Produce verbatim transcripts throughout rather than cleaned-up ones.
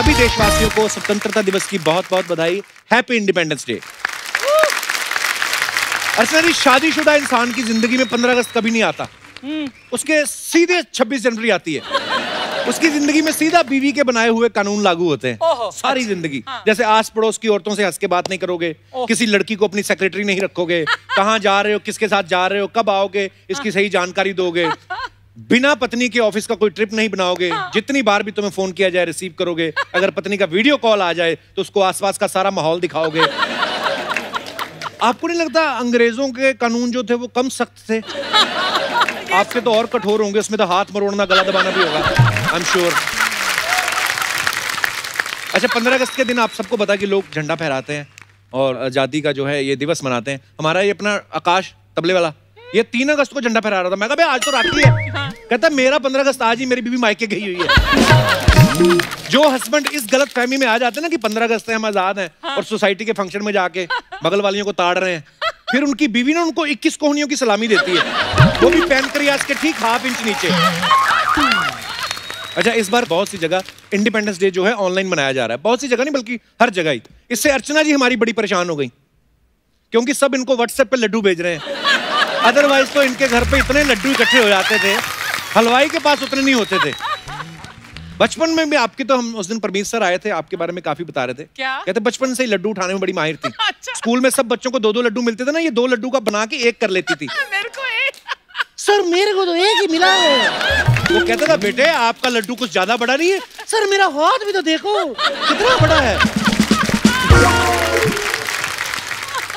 सभी देशवासियों को स्वतंत्रता दिवस की बहुत बहुत बधाई। Happy independence day. Archana ji, शादीशुदा इंसान की जिंदगी में पंद्रह अगस्त कभी नहीं आता, उसके सीधे छब्बीस जनवरी आती है। उसकी जिंदगी में सीधा बीवी के बनाए हुए कानून लागू होते हैं सारी जिंदगी। हाँ। जैसे आस पड़ोस की औरतों से हंस के बात नहीं करोगे, किसी लड़की को अपनी सेक्रेटरी नहीं रखोगे, कहाँ जा रहे हो, किसके साथ जा रहे हो, कब आओगे, इसकी सही जानकारी दोगे, बिना पत्नी के ऑफिस का कोई ट्रिप नहीं बनाओगे, जितनी बार भी तुम्हें फोन किया जाए रिसीव करोगे, अगर पत्नी का वीडियो कॉल आ जाए तो उसको आसपास का सारा माहौल दिखाओगे। आपको नहीं लगता अंग्रेजों के कानून जो थे वो कम सख्त थे? आपके तो और कठोर होंगे, उसमें तो हाथ मरोड़ना, गला दबाना भी होगा, आई एम श्योर। अच्छा, पंद्रह अगस्त के दिन आप सबको पता कि लोग झंडा फहराते हैं और आजादी का जो है ये दिवस मनाते हैं। हमारा ये अपना आकाश तबले वाला ये तीन अगस्त को झंडा फहरा रहा था। मैं कहा भाई आज तो राखी है। हाँ। कहता मेरा पंद्रह अगस्त आज ही, मेरी बीवी मायके गई हुई है। जो हस्बैंड इस गलत फहमी में आ जाते हैं ना कि पंद्रह अगस्त है हम आजाद हैं। हाँ। और सोसाइटी के फंक्शन में जाके बगल वालियों को ताड़ रहे हैं, फिर उनकी बीवी ना उनको इक्कीस कोहनियों की सलामी देती है, वो भी पैनक्रियाज के ठीक हाफ इंच नीचे। अच्छा, इस बार बहुत सी जगह इंडिपेंडेंस डे जो है ऑनलाइन मनाया जा रहा है, बहुत सी जगह नहीं बल्कि हर जगह ही। इससे अर्चना जी हमारी बड़ी परेशान हो गई क्योंकि सब इनको व्हाट्सएप पे लड्डू भेज रहे हैं, अदरवाइज तो इनके घर पे इतने लड्डू इकट्ठे हो जाते थे, हलवाई के पास उतने नहीं होते थे। बचपन में भी आपके तो हम उस दिन परमीत सर आए थे, आपके बारे में काफी बता रहे थे, क्या कहते बचपन से ही लड्डू उठाने में बड़ी माहिर थी। अच्छा। स्कूल में सब बच्चों को दो दो लड्डू मिलते थे ना, ये दो लड्डू का बना के एक कर लेती थी। मेरे को एक सर मेरे को तो एक ही मिला है। वो कहता था बेटे आपका लड्डू कुछ ज्यादा बड़ा नहीं है। सर मेरा हाथ भी तो देखो कितना बड़ा है।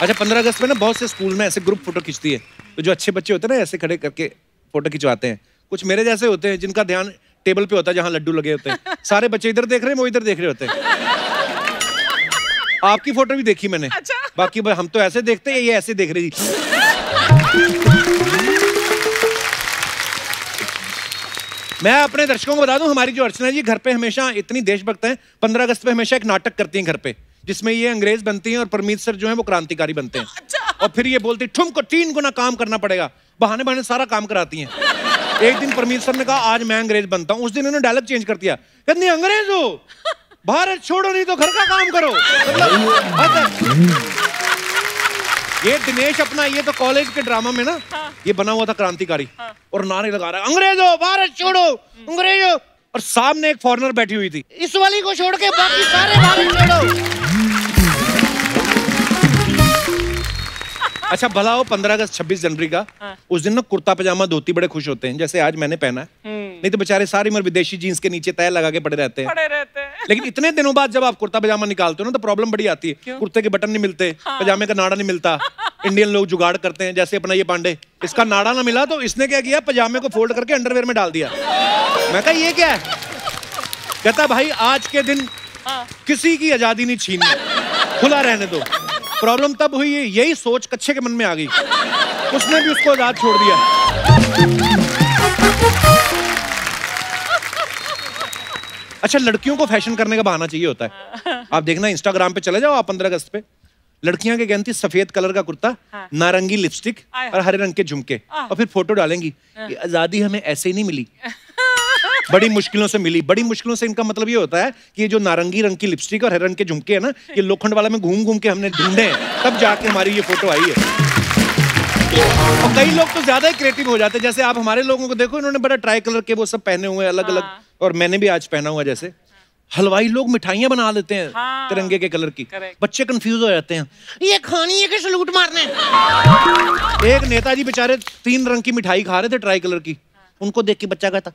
अच्छा, पंद्रह अगस्त में ना बहुत से स्कूल में ऐसे ग्रुप फोटो खींचती है, तो जो अच्छे बच्चे होते हैं ना ऐसे खड़े करके फोटो खिंचवाते हैं। कुछ मेरे जैसे होते हैं जिनका ध्यान टेबल पे होता है जहाँ लड्डू लगे होते हैं, सारे बच्चे इधर देख रहे हैं, वो इधर देख रहे होते हैं। आपकी फोटो भी देखी मैंने। अच्छा। बाकी हम तो ऐसे देखते हैं, ये ऐसे देख रही। मैं अपने दर्शकों को बता दूं, हमारी जो अर्चना जी घर पे हमेशा इतनी देशभक्त हैं, पंद्रह अगस्त पे हमेशा एक नाटक करती हैं घर पे जिसमें ये अंग्रेज बनती हैं और परमीत सर जो हैं वो क्रांतिकारी बनते हैं। अच्छा। और फिर ये बोलती तुमको तीन गुना काम करना पड़ेगा, बहाने बहाने सारा काम कराती हैं। एक दिन परमीत सर ने कहा आज मैं अंग्रेज बनता हूँ, उस दिन उन्होंने डायलॉग चेंज कर दिया, कहती अंग्रेज हो भारत छोड़ो नहीं तो घर का काम करो। ये दिनेश अपना ये तो कॉलेज के ड्रामा में ना ये बना हुआ था क्रांतिकारी और नारे लगा रहा है अंग्रेज हो भारत छोड़ो अंग्रेज हो, और सामने एक फॉरेनर बैठी हुई थी, इस वाली को छोड़ के बाकी सारे भारत छोड़ो। अच्छा भला हो पंद्रह अगस्त छब्बीस जनवरी का। हाँ। उस दिन ना कुर्ता पजामा धोती बड़े खुश होते हैं, जैसे आज मैंने पहना है, नहीं तो बेचारे सारी उम्र विदेशी जींस के नीचे तय लगा के पड़े रहते हैं पड़े रहते हैं। लेकिन इतने दिनों बाद जब आप कुर्ता पजामा निकालते हो ना तो प्रॉब्लम बड़ी आती है। क्यों? कुर्ते के बटन नहीं मिलते। हाँ। पजामे का नाड़ा नहीं मिलता। इंडियन लोग जुगाड़ करते हैं, जैसे अपना ये पांडे, इसका नाड़ा ना मिला तो इसने क्या किया पजामे को फोल्ड करके अंडरवेयर में डाल दिया। मैं कहा ये क्या है, कहता भाई आज के दिन किसी की आजादी नहीं छीननी, खुला रहने दो। प्रॉब्लम तब हुई, यही सोच कच्चे के मन में आ गई, उसने भी उसको आजाद छोड़ दिया। अच्छा, लड़कियों को फैशन करने का बहाना चाहिए होता है। आप देखना इंस्टाग्राम पे चले जाओ आप पंद्रह अगस्त पे, लड़कियां के गहनती सफेद कलर का कुर्ता, नारंगी लिपस्टिक और हरे रंग के झुमके, और फिर फोटो डालेंगी ये आजादी हमें ऐसे ही नहीं मिली, बड़ी मुश्किलों से मिली। बड़ी मुश्किलों से इनका मतलब ये होता है कि ये जो नारंगी रंग की लिपस्टिक और हरे रंग के झुमके हैं ना, ये लोखंड वाला में घूम घूम के हमने ढूंढे हैं, तब जाके हमारी ये फोटो आई है। और कई लोग तो ज्यादा ही क्रिएटिव हो जाते हैं, जैसे आप हमारे लोगों को देखो, इन्होंने बड़ा ट्राई कलर के वो सब पहने हुए अलग अलग, और मैंने भी आज पहना हुआ। जैसे हलवाई लोग मिठाइयाँ बना लेते हैं तिरंगे के कलर की, बच्चे कंफ्यूज हो जाते हैं ये खानी है कि सलूट मारने। एक नेताजी बेचारे तीन रंग की मिठाई खा रहे थे ट्राई कलर की, उनको देख के बच्चा कहता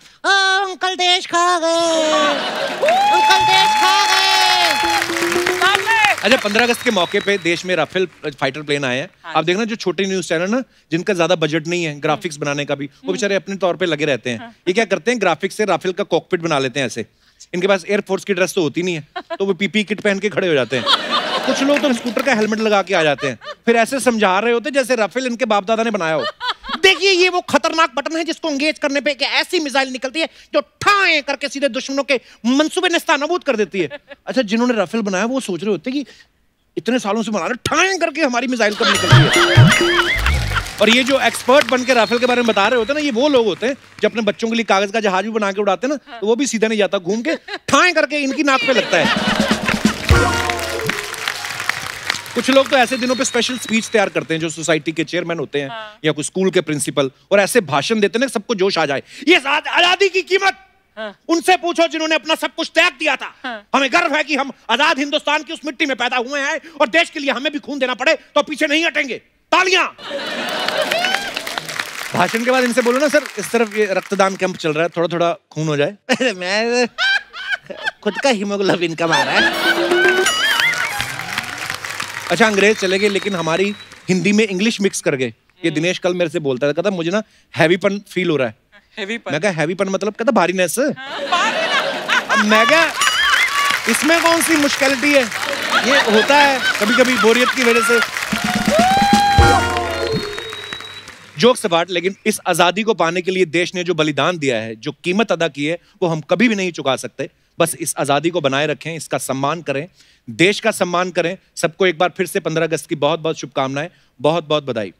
अंकल देश खा गए अंकल देश खा गए। अच्छा, पंद्रह अगस्त के मौके पे देश में राफेल फाइटर प्लेन आए हैं। हाँ। आप देखना जो छोटे न्यूज चैनल ना जिनका ज्यादा बजट नहीं है ग्राफिक्स बनाने का भी, वो बेचारे अपने तौर पे लगे रहते हैं। ये क्या करते हैं ग्राफिक्स से राफेल का कॉकपिट बना लेते हैं ऐसे, इनके पास एयरफोर्स की ड्रेस तो होती नहीं है तो वो पीपी किट पहन के खड़े हो जाते हैं, कुछ लोग तो स्कूटर का हेलमेट लगा के आ जाते हैं, फिर ऐसे समझा रहे होते जैसे राफेल इनके बाप दादा ने बनाया हो। देखिए ये वो खतरनाक बटन है जिसको एंगेज करने पे एक ऐसी मिसाइल निकलती है जो ठाएं करके सीधे दुश्मनों के मंसूबे नेस्तानाबूद कर देती है। अच्छा, जिन्होंने राफेल बनाया वो सोच रहे होते कि इतने सालों से बना रहे, ठाएं करके हमारी मिसाइल कब निकलती है। और ये जो एक्सपर्ट बनकर राफेल के बारे में बता रहे होते हैं ना, ये वो लोग होते हैं जो अपने बच्चों के लिए कागज का जहाज भी बना के उड़ाते हैं ना, तो वो भी सीधा नहीं जाता, घूम के ठाएं करके इनकी नाक पे लगता है। कुछ लोग तो ऐसे दिनों पे स्पेशल स्पीच तैयार करते हैं जो सोसाइटी के चेयरमैन होते हैं हाँ। या कुछ स्कूल के प्रिंसिपल, और ऐसे भाषण देते हैं ना सबको जोश आ जाए, ये आजादी की कीमत हाँ। उनसे पूछो जिन्होंने अपना सब कुछ त्याग दिया था हाँ। हमें गर्व है कि हम आजाद हिंदुस्तान की उस मिट्टी में पैदा हुए हैं और देश के लिए हमें भी खून देना पड़े तो पीछे नहीं हटेंगे। तालियां। भाषण के बाद इनसे बोलो ना, सर इस तरफ ये रक्तदान कैंप चल रहा है, थोड़ा थोड़ा खून हो जाए। मैं खुद का हीमोग्लोबिन कम आ रहा है। अच्छा अंग्रेज चले गए लेकिन हमारी हिंदी में इंग्लिश मिक्स कर गए। ये दिनेश कल मेरे से बोलता था, कहता मुझे ना हैवीपन फील हो रहा है। हैवीपन? मैं कहा हैवीपन मतलब? कहता भारीनेस। अब मैं क्या, इसमें कौन सी मुश्किलिटी है, ये होता है कभी कभी बोरियत की वजह से। जोक्स अपार्ट, लेकिन इस आजादी को पाने के लिए देश ने जो बलिदान दिया है, जो कीमत अदा की है, वो हम कभी भी नहीं चुका सकते। बस इस आज़ादी को बनाए रखें, इसका सम्मान करें, देश का सम्मान करें। सबको एक बार फिर से पंद्रह अगस्त की बहुत बहुत शुभकामनाएं, बहुत बहुत बधाई।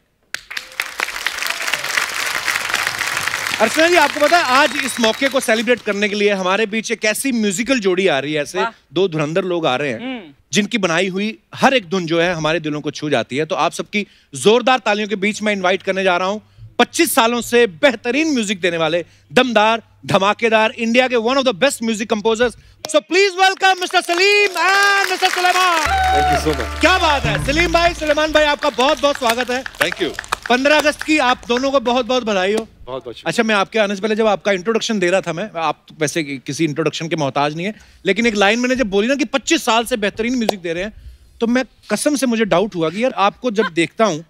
अर्चना जी, आपको पता है आज इस मौके को सेलिब्रेट करने के लिए हमारे बीच एक ऐसी म्यूजिकल जोड़ी आ रही है, ऐसे दो धुरंधर लोग आ रहे हैं जिनकी बनाई हुई हर एक धुन जो है हमारे दिलों को छू जाती है। तो आप सबकी जोरदार तालियों के बीच मैं इन्वाइट करने जा रहा हूँ पच्चीस सालों से बेहतरीन म्यूजिक देने वाले, दमदार, धमाकेदार, इंडिया के one of the best music composers. So please welcome mister Salim and mister Suleman. Thank you so much. क्या बात है सलीम भाई, सुलेमान भाई, आपका बहुत बहुत स्वागत है। Thank you. पंद्रह अगस्त की आप दोनों को बहुत बहुत बधाई हो। बहुत बहुत। अच्छा, मैं आपके आने से पहले जब आपका इंट्रोडक्शन दे रहा था, मैं आप तो वैसे किसी इंट्रोडक्शन के मोहताज नहीं है, लेकिन एक लाइन मैंने जब बोली ना कि पच्चीस साल से बेहतरीन म्यूजिक दे रहे हैं, तो मैं कसम से मुझे डाउट हुआ कि यार आपको जब देखता हूँ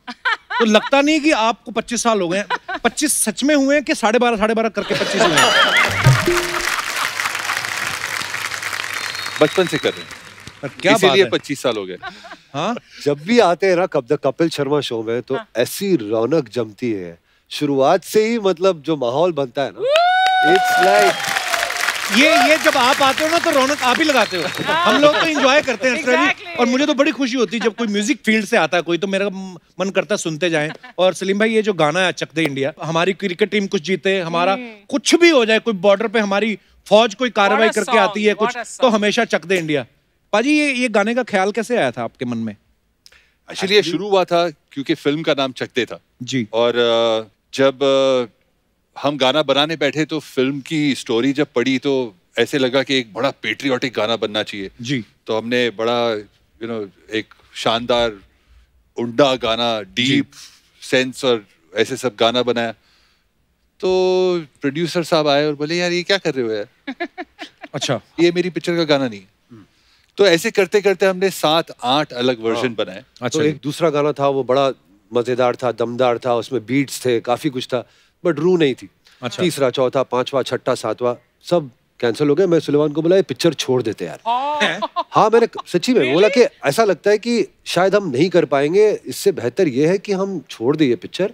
तो लगता नहीं कि आपको पच्चीस साल हो गए हैं। पच्चीस सच में हुए हैं कि साढ़े बारह साढ़े बारह करके पच्चीस हुए हैं? बचपन से कर रहे हैं, क्या बात है, पच्चीस साल हो गए। हाँ, जब भी आते हैं ना कब द कपिल शर्मा शो में, तो हाँ? ऐसी रौनक जमती है शुरुआत से ही, मतलब जो माहौल बनता है ना, इट्स लाइक ये ये जब आप आते हो ना तो रौनक आप ही लगाते हो। हाँ। हम लोग तो एंजॉय करते हैं। exactly. और मुझे तो बड़ी खुशी होती है जब कोई म्यूजिक फील्ड से आता है कोई, तो मेरा मन करता है सुनते जाएं। और सलीम भाई, ये जो गाना है चकदे इंडिया, हमारी क्रिकेट टीम कुछ जीते, हमारा कुछ भी हो जाए, कोई बॉर्डर पे हमारी फौज कोई कार्रवाई करके आती है कुछ, तो हमेशा चकदे इंडिया। पाजी, ये ये गाने का ख्याल कैसे आया था आपके मन में? एक्चुअली ये शुरू हुआ था क्योंकि फिल्म का नाम चकदे था जी, और जब हम गाना बनाने बैठे तो फिल्म की स्टोरी जब पढ़ी तो ऐसे लगा कि एक बड़ा पेट्रियोटिक गाना बनना चाहिए जी। तो हमने बड़ा यू नो एक शानदार उंडा गाना, डीप सेंस और ऐसे सब गाना बनाया। तो प्रोड्यूसर साहब आए और बोले, यार ये क्या कर रहे हो यार। अच्छा, ये मेरी पिक्चर का गाना नहीं है। तो ऐसे करते करते हमने सात आठ अलग वर्जन बनाए। अच्छा, तो एक दूसरा गाना था वो बड़ा मजेदार था, दमदार था, उसमें बीट्स थे, काफी कुछ था, बट रू नहीं थी। अच्छा। तीसरा, चौथा, पांचवा, छठा, सातवा सब कैंसिल हो गया। मैं सुलेमान को बोला, ये पिक्चर छोड़ देते यार। oh. हाँ, मैंने सच्ची में really? बोला कि ऐसा लगता है कि शायद हम नहीं कर पाएंगे, इससे बेहतर ये है कि हम छोड़ दें ये पिक्चर।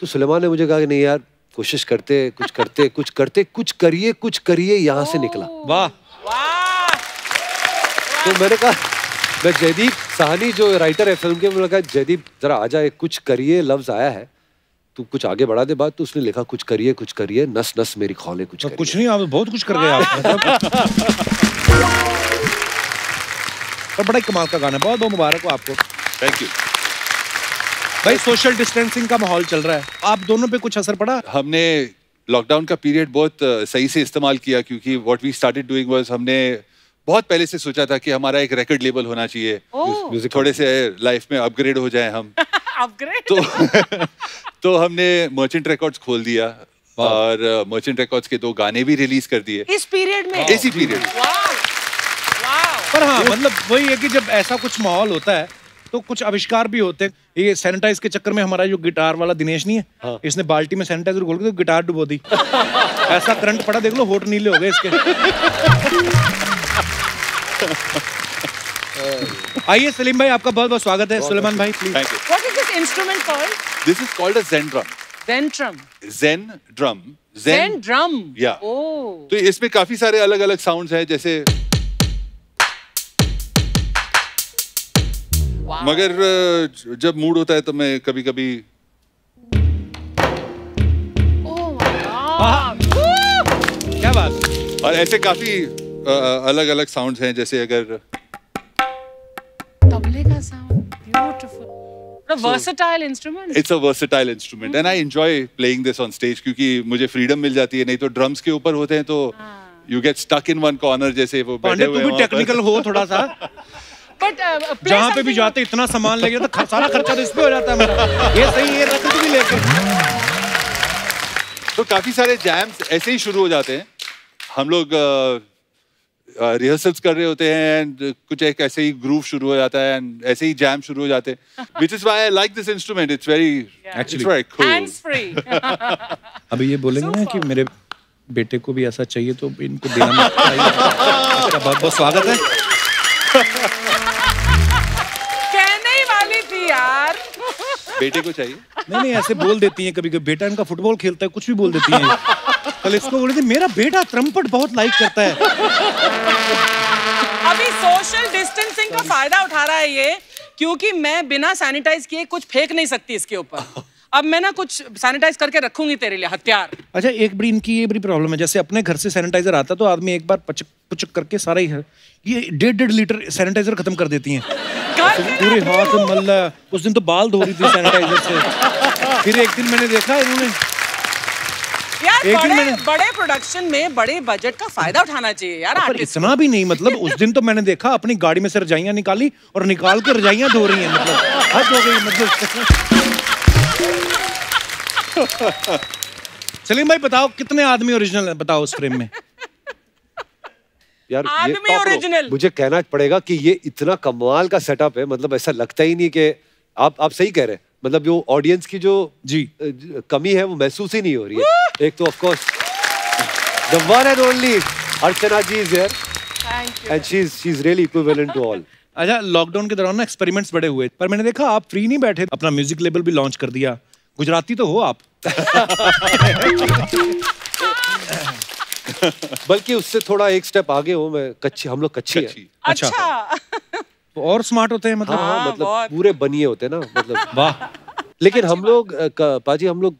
तो सुलेमान ने मुझे कहा कि नहीं यार, कोशिश करते कुछ करते कुछ करते कुछ करिए कुछ करिए यहाँ oh. से निकला। वाह wow. तो मैंने कहा, मैं जयदीप साहनी जो राइटर है फिल्म के, मैंने कहा जयदीप जरा आ जाए, कुछ करिए लफ्ज आया है, तू कुछ आगे बढ़ा दे बात। तो उसने लिखा कुछ करिए कुछ करिए, नस नस मेरी खोले कुछ करिए। कुछ नहीं, आप बहुत कुछ कर गए आप। बड़ा कमाल का गाना, बहुत बहुत मुबारक हो आपको। थैंक यू भाई। सोशल डिस्टेंसिंग का माहौल चल रहा है, आप दोनों पे कुछ असर पड़ा? हमने लॉकडाउन का पीरियड बहुत सही से इस्तेमाल किया, क्योंकि what we started doing was, हमने बहुत पहले से सोचा था कि हमारा एक रिकॉर्ड लेबल होना चाहिए, थोड़े से लाइफ में अपग्रेड हो जाए हम। अपग्रेड? तो तो हमने मर्चेंट रिकॉर्ड्स खोल दिया और मर्चेंट रिकॉर्ड्स के दो गाने भी रिलीज कर दिए इस पीरियड में, इसी पीरियड। पर हाँ, मतलब वही है कि जब ऐसा कुछ माहौल होता है तो कुछ आविष्कार भी होते हैं। ये सैनिटाइज के चक्कर में हमारा जो गिटार वाला दिनेश नहीं है, हाँ। इसने बाल्टी में सैनिटाइजर खोल के तो गिटार डुबो दी। ऐसा करंट पड़ा, देख लो होठ नीले हो गए इसके। आइए सलीम भाई, आपका बहुत बहुत स्वागत है। सुलेमान भाई please. Instrument called? This is called a Zen drum. Zen drum. Zen drum. Zen, Zen drum. Yeah. Oh. तो इसमें काफी सारे अलग अलग साउंड्स हैं, जैसे wow. मगर जब मूड होता है तो मैं कभी कभी और ऐसे काफी अलग अलग साउंड्स हैं, जैसे अगर तबले का sound, beautiful, a versatile instrument. It's a versatile instrument and I enjoy playing this on stage क्योंकि मुझे freedom मिल जाती है, नहीं तो drums के ऊपर होते हैं तो you get stuck in one corner जैसे वो बैठे हुए हैं। तुम भी technical हो थोड़ा सा। But जहाँ पे भी जाते इतना सामान लेके तो सारा खर्चा तो इसपे हो जाता है मेरा। ये सही है, रखते भी लेके। तो काफी सारे जैम्स ऐसे ही शुरू हो जाते हैं। हम लोग रिहर्सल्स कर रहे होते हैं एंड कुछ एक ऐसे ही ग्रूव शुरू हो जाता है एंड ऐसे ही जैम शुरू हो जाते हैं। Which is why I like this instrument. It's very, it's very cool. Hands free. अभी ये बोलेंगे ना कि मेरे बेटे को भी ऐसा चाहिए तो इनको देना मत। आपका बहुत बहुत स्वागत है। कहने ही वाली थी यार। बेटे को चाहिए? नहीं नहीं ऐसे बोल देती हैं कभी कभी, बेटा इनका फुटबॉल खेलता है कुछ भी बोल देती हैं। कल इसको बोले थे मेरा बेटा ट्रम्पट बहुत लाइक करता है। अभी सोशल डिस्टेंसिंग का फायदा उठा रहा है ये, क्योंकि मैं बिना सैनिटाइज किए कुछ फेंक नहीं सकती इसके ऊपर। अब मैं ना कुछ सैनिटाइज करके रखूंगी तेरे लिए हथियार। अच्छा एक बड़ी इनकी ये बड़ी प्रॉब्लम है, जैसे अपने घर से सैनिटाइजर आता तो आदमी एक बार पचक पचक करके सारा ही ये डेढ़ डेढ़ लीटर सैनिटाइजर खत्म कर देती हैं। पूरे हाथ मल्ला, उस दिन तो बाल धो रही थी सैनिटाइजर से। फिर एक दिन मैंने देखा इन्होंने बड़े बड़े प्रोडक्शन में बड़े बजट का फायदा उठाना चाहिए यार। पर इतना भी नहीं, मतलब उस दिन तो मैंने देखा अपनी गाड़ी में से रजाइयां निकाली और निकाल के रजाइयां धो रही हैं, मतलब हद हो गई मतलब। सलीम भाई बताओ कितने आदमी ओरिजिनल हैं, बताओ उस फ्रेम में यार। ये ओरिजिनल मुझे कहना पड़ेगा कि ये इतना कमाल का सेटअप है, मतलब ऐसा लगता ही नहीं कि आप आप सही कह रहे हैं, मतलब जो ऑडियंस की जो जी कमी है वो महसूस ही नहीं हो रही है। एक तो of course the one and only Archana ji is here and she is she is really equivalent to all. अच्छा लॉकडाउन के दौरान ना एक्सपेरिमेंट्स बड़े हुए, पर मैंने देखा आप फ्री नहीं बैठे, अपना म्यूजिक लेबल भी लॉन्च कर दिया। गुजराती तो हो आप बल्कि उससे थोड़ा एक स्टेप आगे हो, मैं कच्ची, हम लोग कच्ची है। अच्छा और स्मार्ट होते हैं मतलब। हाँ, मतलब पूरे बनिए होते हैं ना मतलब। वाह। लेकिन हम लोग पाजी हम लोग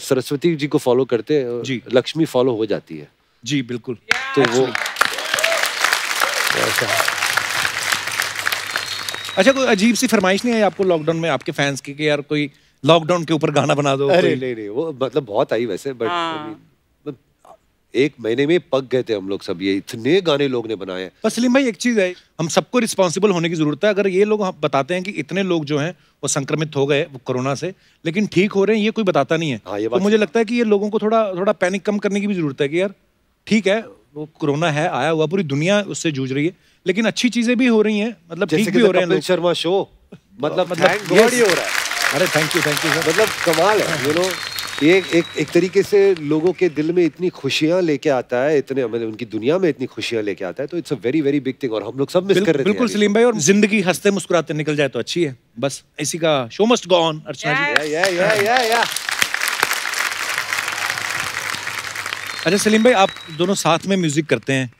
सरस्वती जी को फॉलो करते हैं, लक्ष्मी फॉलो हो जाती है। जी बिल्कुल। तो वो अच्छा कोई अजीब सी फरमाइश नहीं आई आपको लॉकडाउन में आपके फैंस की कि यार कोई लॉकडाउन के ऊपर गाना बना दो? अरे नहीं नहीं वो मतलब बहुत आई वैसे, बट एक महीने में पक गए थे हम लोग सब, ये इतने गाने लोग ने बनाए हैं। पर सलीम भाई एक चीज़ है, हम सबको रिस्पॉन्सिबल होने की ज़रूरत है। अगर ये लोग हम बताते हैं कि इतने लोग जो हैं वो संक्रमित हो गए वो कोरोना से, लेकिन ठीक हो रहे हैं ये कोई बताता नहीं है। हाँ, ये बात तो मुझे लगता है कि ये लोगों को थोड़ा थोड़ा पैनिक कम करने की भी ज़रूरत है कि यार ठीक है वो कोरोना है आया हुआ, पूरी दुनिया उससे जूझ रही है, लेकिन अच्छी चीज़ें भी हो रही हैं, मतलब ठीक भी हो रहे हैं। कपिल शर्मा शो मतलब मतलब अरे थैंक यू थैंक यू मतलब कमाल है ये, एक एक तरीके से लोगों के दिल में इतनी खुशियां लेके आता है, इतने मतलब उनकी दुनिया में इतनी खुशियां लेके आता है, तो it's a very very big thing और हम लोग सब मिस कर रहे हैं। बिल्कुल सलीम भाई, और जिंदगी हंसते मुस्कुराते निकल जाए तो अच्छी है, बस इसी का show must go on. Archana ji या या या या। अच्छा सलीम भाई आप दोनों साथ में म्यूजिक करते हैं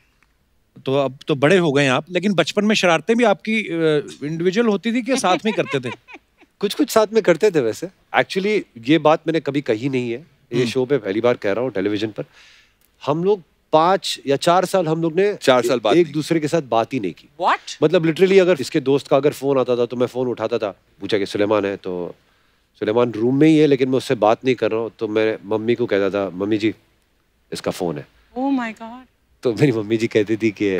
तो अब तो बड़े हो गए हैं आप, लेकिन बचपन में शरारतें भी आपकी इंडिविजुअल होती थी कि साथ में करते थे? कुछ कुछ साथ में करते थे वैसे। एक्चुअली ये बात मैंने कभी कही नहीं है, ये शो पे पहली बार कह रहा हूँ टेलीविजन पर। हम लोग पाँच या चार साल हम लोग ने चार साल बाद एक दूसरे के साथ बात ही नहीं की। What? मतलब लिटरली अगर इसके दोस्त का अगर फ़ोन आता था तो मैं फ़ोन उठाता था, पूछा कि सुलेमान है तो सुलेमान रूम में ही है लेकिन मैं उससे बात नहीं कर रहा हूँ, तो मैं मम्मी को कहता था मम्मी जी इसका फ़ोन है। Oh my God. तो मेरी मम्मी जी कहती थी कि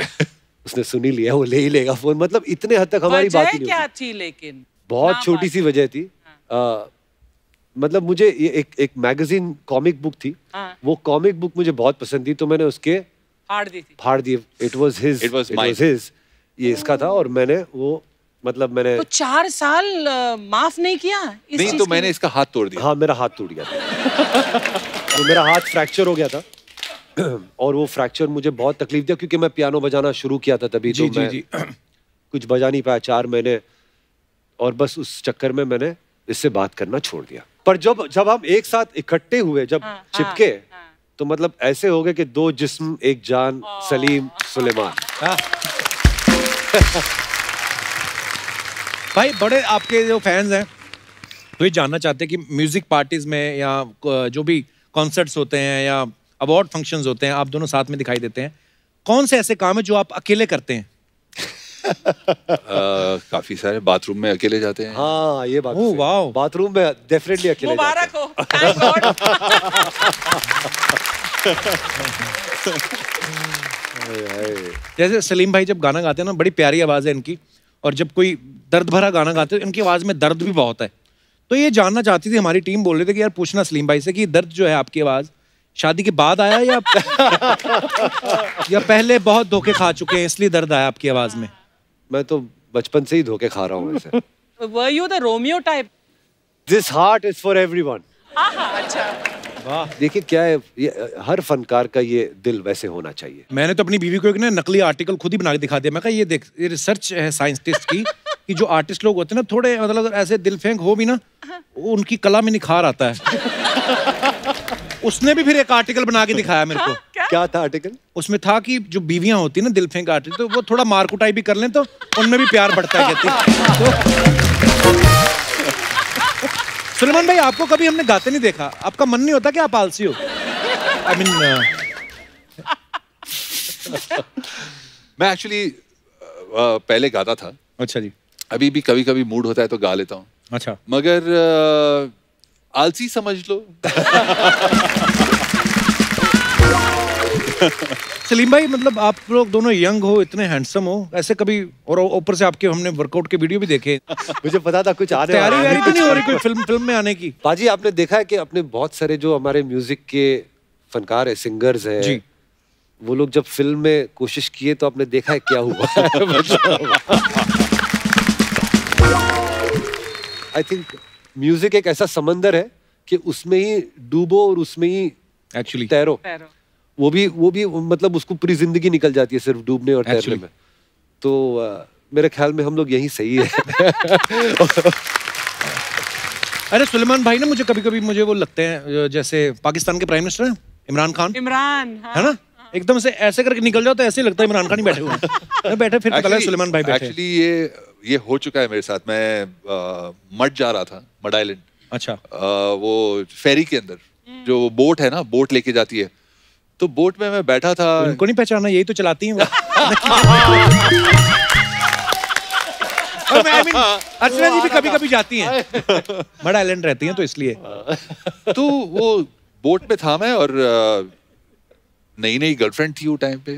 उसने सुनी लिया वो ले ही लेगा फ़ोन, मतलब इतने हद तक हमारी बात ही क्या थी। लेकिन बहुत छोटी सी वजह थी, आ, मतलब मुझे ये एक एक मैगजीन कॉमिक बुक थी, वो कॉमिक बुक मुझे बहुत पसंद थी तो मैंने उसके फाड़ दी थी। फाड़ दी। It was his, it was his, ये इसका था और मैंने वो मतलब मैंने तो चार साल माफ नहीं किया इस नहीं तो मैंने इसका हाथ तोड़ दिया। हाँ मेरा हाथ टूट गया था तो मेरा हाथ फ्रैक्चर हो गया था और वो फ्रैक्चर मुझे बहुत तकलीफ दिया क्योंकि मैं पियानो बजाना शुरू किया था तभी, तो कुछ बजा नहीं पाया चार महीने और बस उस चक्कर में मैंने इससे बात करना छोड़ दिया। पर जब जब हम एक साथ इकट्ठे हुए, जब हाँ, चिपके हाँ, हाँ, तो मतलब ऐसे हो गए कि दो जिस्म एक जान। सलीम सुलेमान हाँ। भाई बड़े आपके जो फैंस हैं तो ये जानना चाहते हैं कि म्यूजिक पार्टीज में या जो भी कॉन्सर्ट्स होते हैं या अवार्ड फंक्शंस होते हैं, आप दोनों साथ में दिखाई देते हैं, कौन से ऐसे काम है जो आप अकेले करते हैं? काफी सारे, बाथरूम में अकेले जाते हैं। हाँ ये बात, वाओ, बाथरूम में डेफिनेटली अकेले मुबारक हो, थैंक गॉड। जैसे सलीम भाई जब गाना गाते हैं ना, बड़ी प्यारी आवाज़ है इनकी, और जब कोई दर्द भरा गाना गाते हैं इनकी आवाज़ में दर्द भी बहुत है। तो ये जानना चाहती थी हमारी टीम, बोल रहे थे कि यार पूछना सलीम भाई से कि दर्द जो है आपकी आवाज़ शादी के बाद आया या या पहले बहुत धोखे खा चुके हैं इसलिए दर्द आया आपकी आवाज में? मैं तो बचपन से ही धोखे खा रहा हूँ वैसे। Were you the Romeo type? This heart is for everyone. अच्छा। वाह। देखिए क्या है, ये हर फनकार का ये दिल वैसे होना चाहिए। मैंने तो अपनी बीवी को एक ना नकली आर्टिकल खुद ही बना के दिखा दिया। मैं कहा ये देख, ये रिसर्च है साइंटिस्ट की कि जो आर्टिस्ट लोग होते हैं ना थोड़े मतलब ऐसे दिल फेंक हो भी ना, उनकी कला में निखार आता है। उसने भी फिर एक आर्टिकल बना के दिखाया मेरे को। क्या? क्या था आर्टिकल? उसमें था कि जो बीवियां होती है ना दिल फेंक आर्टिकल, तो वो थोड़ा मारकुटाई भी कर लें तो उनमें भी प्यार बढ़ता है, कहती। सुलेमान भाई आपको कभी हमने गाते नहीं देखा, आपका मन नहीं होता कि आप आलसी हो? I I mean mean, uh... मैं एक्चुअली uh, पहले गाता था। अच्छा जी। अभी भी कभी कभी मूड होता है तो गा लेता हूँ। अच्छा। मगर uh, आलसी समझ लो। सलीम भाई मतलब आप लोग दोनों यंग हो, इतने हैंडसम हो, ऐसे कभी, और ऊपर से आपके हमने वर्कआउट के वीडियो भी देखे। मुझे पता था कुछ आने वाला है। तैयारी तो नहीं हो रही कोई फिल्म फिल्म में आने की? बाजी आपने देखा है कि अपने बहुत सारे जो हमारे म्यूजिक के फनकार है, सिंगर्स हैं, वो लोग जब फिल्म में कोशिश किए तो आपने देखा है क्या हुआ। आई थिंक म्यूजिक एक ऐसा समंदर है कि उसमें ही डूबो और उसमें ही एक्चुअली तैरो। वो भी वो भी मतलब उसको पूरी जिंदगी निकल जाती है सिर्फ डूबने और तैरने में। तो uh, मेरे ख्याल में हम लोग यही सही है। अरे सुलेमान भाई ना मुझे कभी कभी मुझे वो लगते हैं जैसे पाकिस्तान के प्राइम मिनिस्टर हैं इमरान खान। इमरान हाँ, है ना हाँ। एकदम से ऐसे करके निकल जाओ तो ऐसे लगता है इमरान खान ही बैठे हुए बैठे, फिर पता लगा सुलेमान भाई बैठे। एक्चुअली ये ये हो चुका है मेरे साथ। मैं आ, मड जा रहा था, मड आइलैंड। अच्छा। आ, वो फेरी के अंदर जो बोट है ना, बोट लेके जाती है, तो बोट में मैं बैठा था। उनको नहीं पहचाना, यही तो चलाती हैं वो। I mean, अर्चना जी भी कभी कभी जाती हैं, मड आइलैंड रहती हैं तो इसलिए। तो वो बोट में था मैं और नई नई गर्लफ्रेंड थी वो टाइम पे।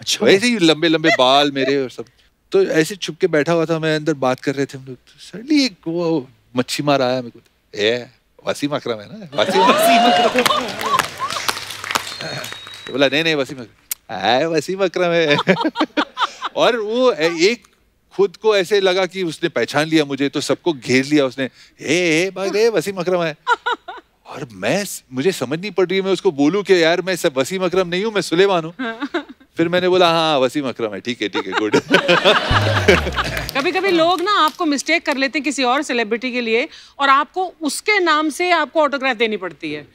अच्छा। वैसे ही लंबे लंबे बाल मेरे और सब, तो ऐसे छुप के बैठा हुआ था मैं अंदर, बात कर रहे थे हम लोग। तो सडनली एक वो मच्छी मार आया मेरे को। ए वसीम अकरम है ना, वसीम वसीम अकरम। तो बोला नहीं नहीं वसीम अकरम है, वसीम अकरम है। और वो एक खुद को ऐसे लगा कि उसने पहचान लिया मुझे, तो सबको घेर लिया उसने। ए ए भाग ए वसीम अकरम है। और मैं, मुझे समझ नहीं पड़ रही है मैं उसको बोलूँ कि यार मैं सब वसीम अकरम नहीं हूँ, मैं सुलेमान हूँ। फिर मैंने बोला हाँ वसीम अकरम है, ठीक है ठीक है गुड। कभी कभी लोग ना आपको मिस्टेक कर लेते हैं किसी और सेलिब्रिटी के लिए, और आपको उसके नाम से आपको ऑटोग्राफ देनी पड़ती है।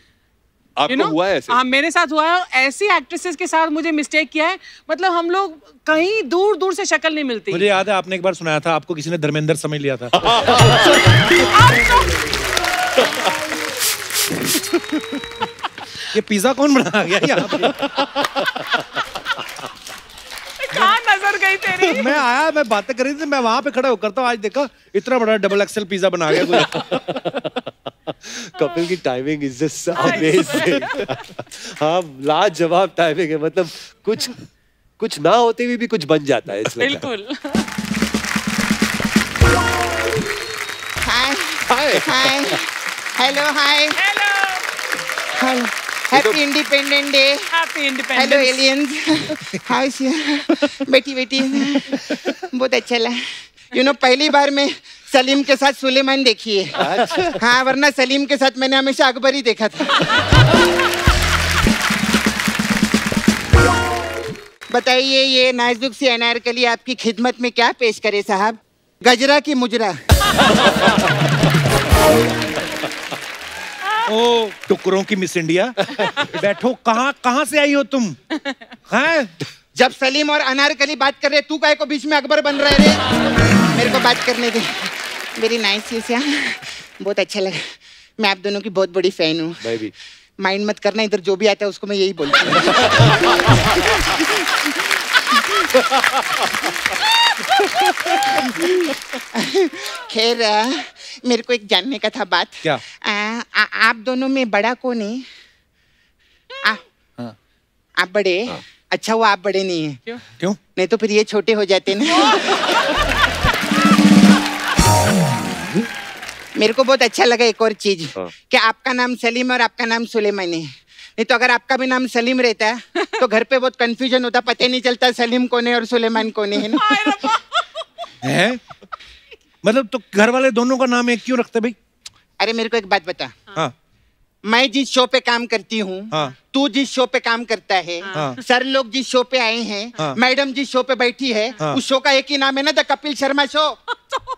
आपको you know? हुआ है ऐसे? हाँ मेरे साथ हुआ है, ऐसी एक्ट्रेसेस के साथ मुझे मिस्टेक किया है। मतलब हम लोग कहीं दूर दूर से शक्ल नहीं मिलती। मुझे याद है आपने एक बार सुनाया था आपको किसी ने धर्मेंद्र समझ लिया था। ये पिज्जा कौन बना गया यहाँ पे? नजर गई तेरी। मैं आया, मैं बातें कर रही थी, मैं वहां पे खड़ा होकर था, आज देखा इतना बड़ा डबल एक्सेल पिज्जा बना गया कोई। कपिल की टाइमिंग इज जस्ट अमेजिंग। हाँ लाजवाब टाइमिंग है, मतलब कुछ कुछ ना होते हुए भी, भी कुछ बन जाता है इसलिए। बिल्कुल। Hi hi hi hello hi hello happy independent day. Happy independent. Hello aliens. Hi Siya बेटी बेटी बहुत अच्छा लगा। यू नो पहली बार मैं सलीम के साथ सुलेमान देखी है। हाँ वरना सलीम के साथ मैंने हमेशा अकबर ही देखा था। बताइए ये नाजुक सी अनारकली आपकी खिदमत में क्या पेश करे साहब? गजरा की मुजरा। ओ टुकड़ों की मिस इंडिया। बैठो, कहाँ कहाँ से आई हो तुम? हाँ? जब सलीम और अनारकली बात कर रहे तू काहे को बीच में अकबर बन रहे रे? मेरे को बात करने दे। मेरी नाइस बहुत अच्छा लगा, मैं आप दोनों की बहुत बड़ी फैन हूँ। माइंड मत करना, इधर जो भी आता है उसको मैं यही बोलती हूँ। खैर मेरे को एक जानने का था बात। क्या? आ, आ, आप दोनों में बड़ा कौन है? आ, हाँ। आप बड़े? हाँ। अच्छा वो आप बड़े नहीं है। क्यों? क्यों? नहीं तो फिर ये छोटे हो जाते ना। मेरे को बहुत अच्छा लगा एक और चीज कि आपका नाम सलीम और आपका नाम सुलेमान है, नहीं तो अगर आपका भी नाम सलीम रहता है तो घर पे बहुत कंफ्यूजन होता, पता नहीं चलता सलीम कौन है और सुलेमान कौन है ना। है? मतलब तो घर वाले दोनों का नाम एक क्यों रखते भाई? अरे मेरे को एक बात बता। हाँ। मैं जिस शो पे काम करती हूँ, हाँ। तू जिस शो पे काम करता है, हाँ। सर लोग जिस शो पे आए हैं, हाँ। मैडम जिस शो पे बैठी है, हाँ। उस शो का एक ही नाम है ना, द कपिल शर्मा शो।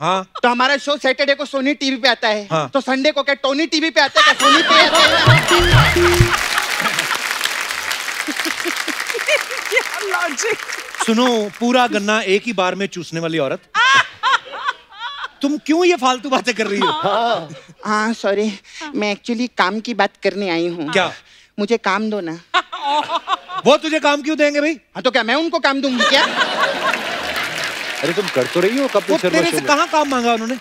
हाँ। तो हमारा शो सैटरडे को सोनी टीवी पे आता है, हाँ। तो संडे को क्या टोनी टीवी पे आता है क्या सोनी पे आता है? सुनो, पूरा गन्ना एक ही बार में चूसने वाली औरत, तुम क्यों ये फालतू बातें कर रही हो? हाँ, हाँ सॉरी, मैं एक्चुअली काम की बात करने आई हूँ। क्या? मुझे काम दो ना। वो तुझे काम क्यों देंगे भाई? हाँ तो क्या मैं उनको काम दूंगी क्या? अरे तुम कर तो रही हो कपिल शर्मा शो में। तेरे से कहाँ काम मांगा उन्होंने?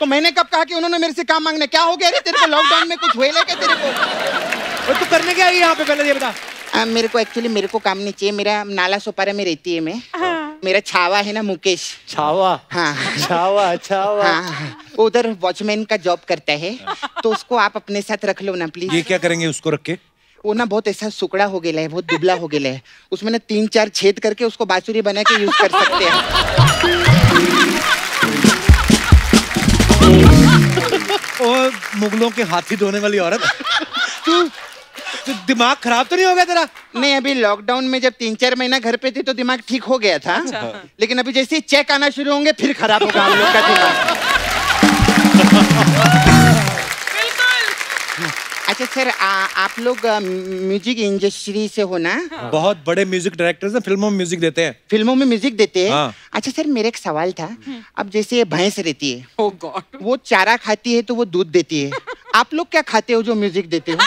तो मैंने कब कहा कि उन्होंने मेरे से काम मांगना? क्या हो गया रे तेरे को? लॉकडाउन में कुछ हुए लेके तेरे को? तू करने क्या आई यहाँ पे पहले ये बता। आ, मेरे को एक्चुअली मेरे को काम नहीं चाहिए। मेरा नाला सोपारा में रहती है मैं। हाँ। मेरा छावा है ना मुकेश। छावा? हाँ छावा छावा। हाँ उधर वॉचमैन का जॉब करता है, तो उसको आप अपने साथ रख लो ना प्लीज। ये क्या करेंगे उसको रख के? वो ना बहुत ऐसा सुकड़ा हो गया है, बहुत दुबला हो गया है, उसमें ना तीन चार छेद करके उसको बांसुरी बना के यूज कर सकते हैं। और मुगलों के हाथी धोने वाली औरत, तू तो दिमाग खराब तो नहीं हो गया तेरा? नहीं, अभी लॉकडाउन में जब तीन चार महीना घर पे थी तो दिमाग ठीक हो गया था। अच्छा। लेकिन अभी जैसे चेक आना शुरू होंगे फिर खराब होगा हम लोग का दिमाग। अच्छा सर, आ, आप लोग म्यूजिक इंडस्ट्री से हो ना? हाँ। बहुत बड़े म्यूजिक डायरेक्टर्स हैं, फिल्मों में म्यूजिक देते हैं। फिल्मों में म्यूजिक देते हैं। हाँ। अच्छा सर, मेरा एक सवाल था। अब जैसे ये भैंस रहती है, oh God, वो चारा खाती है तो वो दूध देती है, आप लोग क्या खाते हो जो म्यूजिक देते हो?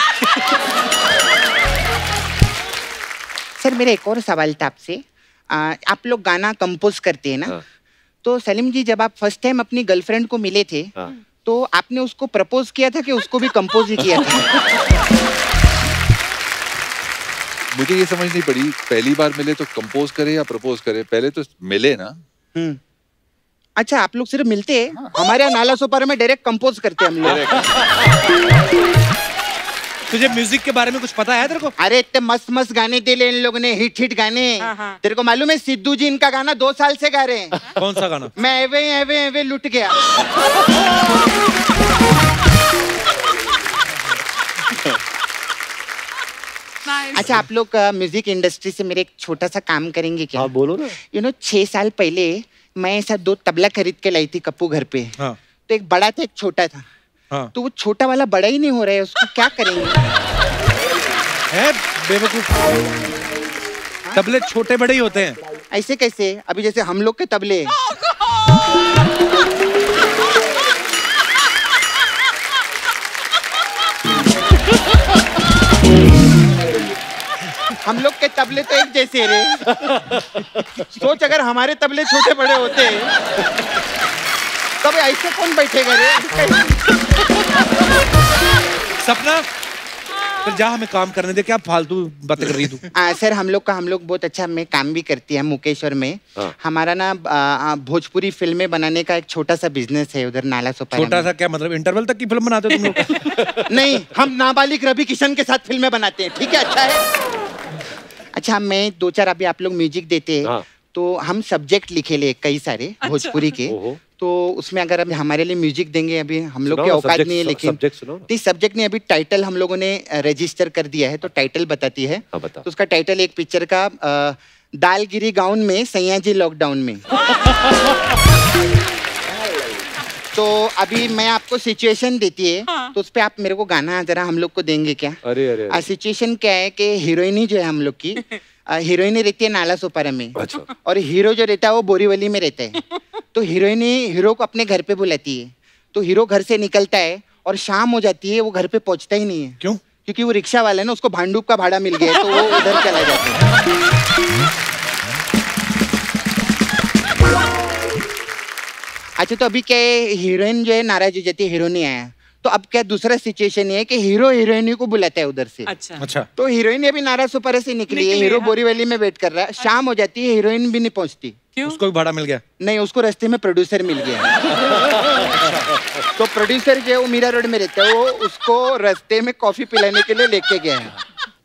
सर मेरा एक और सवाल था आपसे। आप लोग गाना कंपोज करते है ना? हाँ। तो सलीम जी, जब आप फर्स्ट टाइम अपनी गर्लफ्रेंड को मिले थे, हाँ, तो आपने उसको प्रपोज किया था कि उसको भी कंपोज ही किया था? मुझे ये समझ नहीं पड़ी, पहली बार मिले तो कंपोज करे या प्रपोज करे? पहले तो मिले ना। हम्म, अच्छा आप लोग सिर्फ मिलते हैं? हाँ। हमारे नाला सोपारा में डायरेक्ट कंपोज करते हैं हम लोग। तुझे म्यूजिक के बारे में कुछ पता है तेरे को? अरे इतने मस्त मस्त गाने दे ले इन लोगों ने, हिट हिट गाने। तेरे को मालूम है सिद्धू जी इनका गाना दो साल से गा रहे हैं। कौन सा गाना? मैं एवे एवे एवे लुट गया। अच्छा आप लोग म्यूजिक इंडस्ट्री से मेरे एक छोटा सा काम करेंगे क्या? हाँ बोलो ना। यू नो छह साल पहले मैं ऐसा दो तबला खरीद के लाई थी कप्पू घर पे। हाँ। तो एक बड़ा था एक छोटा था। हाँ। तो वो छोटा वाला बड़ा ही नहीं हो रहा है, उसको क्या करेंगे? है बेवकूफ। हाँ? तबले छोटे बड़े ही होते हैं। ऐसे कैसे? अभी जैसे हम लोग के तबले। हम लोग के तबले तो एक जैसे रे। सोच अगर हमारे तबले छोटे बड़े होते हैं तब ऐसे कौन बैठेगा रे? सपना फिर जा, हमें काम करने दे, क्या फालतू बातें कर रही तू? सर हम लोग का हम लोग बहुत अच्छा मैं काम भी करती है मुकेश और मैं। हाँ। हमारा ना भोजपुरी फिल्में बनाने का एक छोटा सा बिजनेस है उधर नाला सोपारा। छोटा सा क्या मतलब? इंटरवल तक की फिल्म बनाते हो तुम लोग? नहीं, हम नाबालिग रवि किशन के साथ फिल्में बनाते हैं। ठीक है, अच्छा है। अच्छा मैं दो चार, अभी आप लोग म्यूजिक देते है तो हम सब्जेक्ट लिखे ले कई सारे भोजपुरी के, तो उसमें अगर अभी हमारे लिए म्यूजिक देंगे, अभी हम लोग की औकात नहीं है, लेकिन इस सब्जेक्ट ने अभी टाइटल हम लोगों ने रजिस्टर कर दिया है, तो टाइटल बताती है। हाँ बता। तो उसका टाइटल एक पिक्चर का आ, दालगिरी गाउन में सयाजी लॉकडाउन में। तो अभी मैं आपको सिचुएशन देती है। हाँ। तो उस पर आप मेरे को गाना जरा हम लोग को देंगे क्या? अरे अरे, अरे। सिचुएशन क्या है कि हीरोइनी जो है हम लोग की हीरोइन रहती है नाला सोपारा में। अच्छा। और हीरो जो रहता है वो बोरीवली में रहता है। तो हीरोइन हीरो को अपने घर पे बुलाती है, तो हीरो घर से निकलता है और शाम हो जाती है, वो घर पे पहुंचता ही नहीं है। क्यों? क्योंकि वो रिक्शा वाला है ना, उसको भांडूप का भाड़ा मिल गया तो वो उधर चला जाता है। अच्छा तो अभी क्या हीरोइन जो है नाराज हो जाती है, हीरो नहीं आया, तो अब क्या दूसरा सिचुएशन ये है कि हीरो हीरोइन को बुलाता है उधर से। अच्छा अच्छा। तो हीरोइन अभी नाला सोपारा से निकली है, हीरो बोरीवली में वेट कर रहा है। शाम हो जाती है, हीरोइन भी नहीं पहुंचती। क्यों? उसको भी भाड़ा मिल गया? नहीं, उसको रास्ते में प्रोड्यूसर मिल गया। तो प्रोड्यूसर जो है वो मीरा रोड में रहता है, वो उसको रास्ते में कॉफी पिलाने के लिए लेके गया है।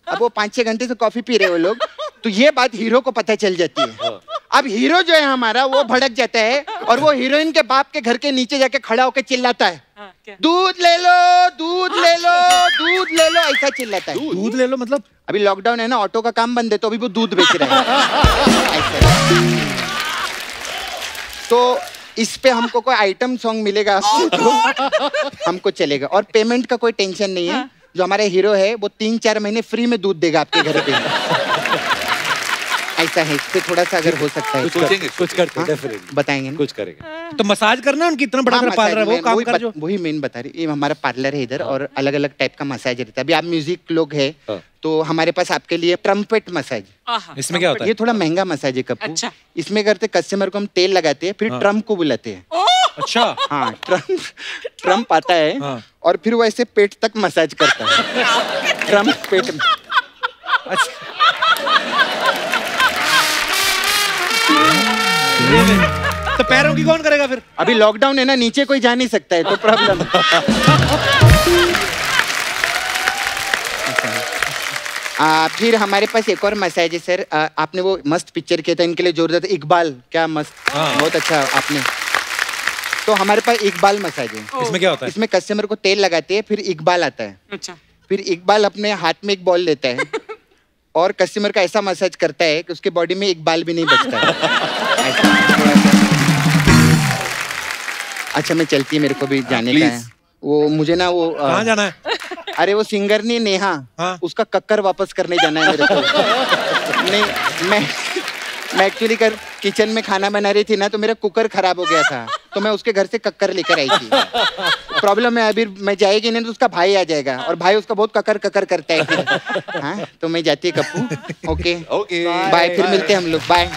अब वो पाँच छः घंटे से कॉफी पी रहे वो लोग, तो ये बात हीरो को पता चल जाती है। अब हीरो जो है हमारा वो भड़क जाता है और वो हीरोइन के बाप के घर के नीचे जाके खड़ा होकर चिल्लाता है, दूध ले लो, दूध ले लो, दूध ले लो, ऐसा चिल्लाता है। दूध ले लो मतलब? अभी लॉकडाउन है ना, ऑटो का काम बंद है, तो अभी वो दूध बेच रहा है। तो इस पे हमको कोई आइटम सॉन्ग मिलेगा तो हमको चलेगा, और पेमेंट का कोई टेंशन नहीं है। जो हमारे हीरो है वो तीन चार महीने फ्री में दूध देगा आपके घर पे, ऐसा है। इससे थोड़ा सा अगर हो सकता है सोचेंगे, कुछ करते हैं, बताएंगे ना, कुछ करेंगे। तो मसाज करना उनकी, इतना बड़ा बड़ा पार्लर है वो, काम कर जो वही मेन बता रही। ये हमारा पार्लर है इधर, और अलग अलग टाइप का मसाज रहता है। अभी आप म्यूजिक लोग है तो हमारे पास आपके लिए ट्रम्पेट मसाज। इसमें क्या होता है? ये थोड़ा महंगा मसाज है कपू, इसमें करते कस्टमर को हम तेल लगाते हैं, फिर ट्रम्प को बुलाते हैं। अच्छा हाँ, ट्रम्प ट्रम्प आता है और फिर वो ऐसे पेट तक मसाज करता है, ट्रम्प पेट। तो पैरों की कौन करेगा फिर? अभी लॉकडाउन है ना, नीचे कोई जा नहीं सकता है, तो प्रॉब्लम। आ, फिर हमारे पास एक और मसाज है सर। आ, आपने वो मस्त पिक्चर किया था, इनके लिए जोरदार इकबाल, क्या मस्त, बहुत अच्छा आपने। तो हमारे पास इकबाल मसाज है। इसमें क्या होता है? इसमें कस्टमर को तेल लगाते हैं, फिर इकबाल आता है। अच्छा। फिर इकबाल अपने हाथ में एक बॉल लेता है और कस्टमर का ऐसा मसाज करता है कि उसके बॉडी में एक बाल भी नहीं बचता है। अच्छा मैं चलती है, मेरे को भी जाने का है। वो मुझे ना वो कहाँ जाना है? अरे वो सिंगर नहीं नेहा, हाँ? उसका कक्कर वापस करने जाना है मेरे को। नहीं मैं मैं एक्चुअली कर किचन में खाना बना रही थी ना, तो मेरा कुकर खराब हो गया था, तो मैं उसके घर से कक्कर लेकर आई थी। प्रॉब्लम है अभी मैं जाएगी नहीं तो उसका भाई आ जाएगा, और भाई उसका बहुत कक्कर कक्कर करता है। हाँ तो मैं जाती है कप्पू। ओके ओके बाय, फिर मिलते हैं हम लोग, बाय।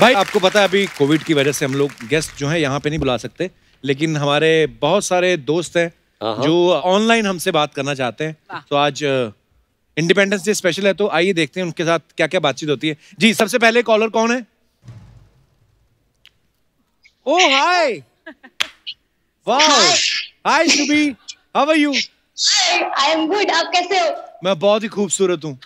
भाई आपको पता है अभी कोविड की वजह से हम लोग गेस्ट जो है यहाँ पे नहीं बुला सकते, लेकिन हमारे बहुत सारे दोस्त हैं जो ऑनलाइन हमसे बात करना चाहते हैं। तो आज इंडिपेंडेंस डे स्पेशल है, तो आइए देखते हैं उनके साथ क्या क्या बातचीत होती है। जी सबसे पहले कॉलर कौन है? ओ हाय, वाह, hi Shubhi, how are you? I am good, आप कैसे हो? मैं बहुत ही खूबसूरत हूँ।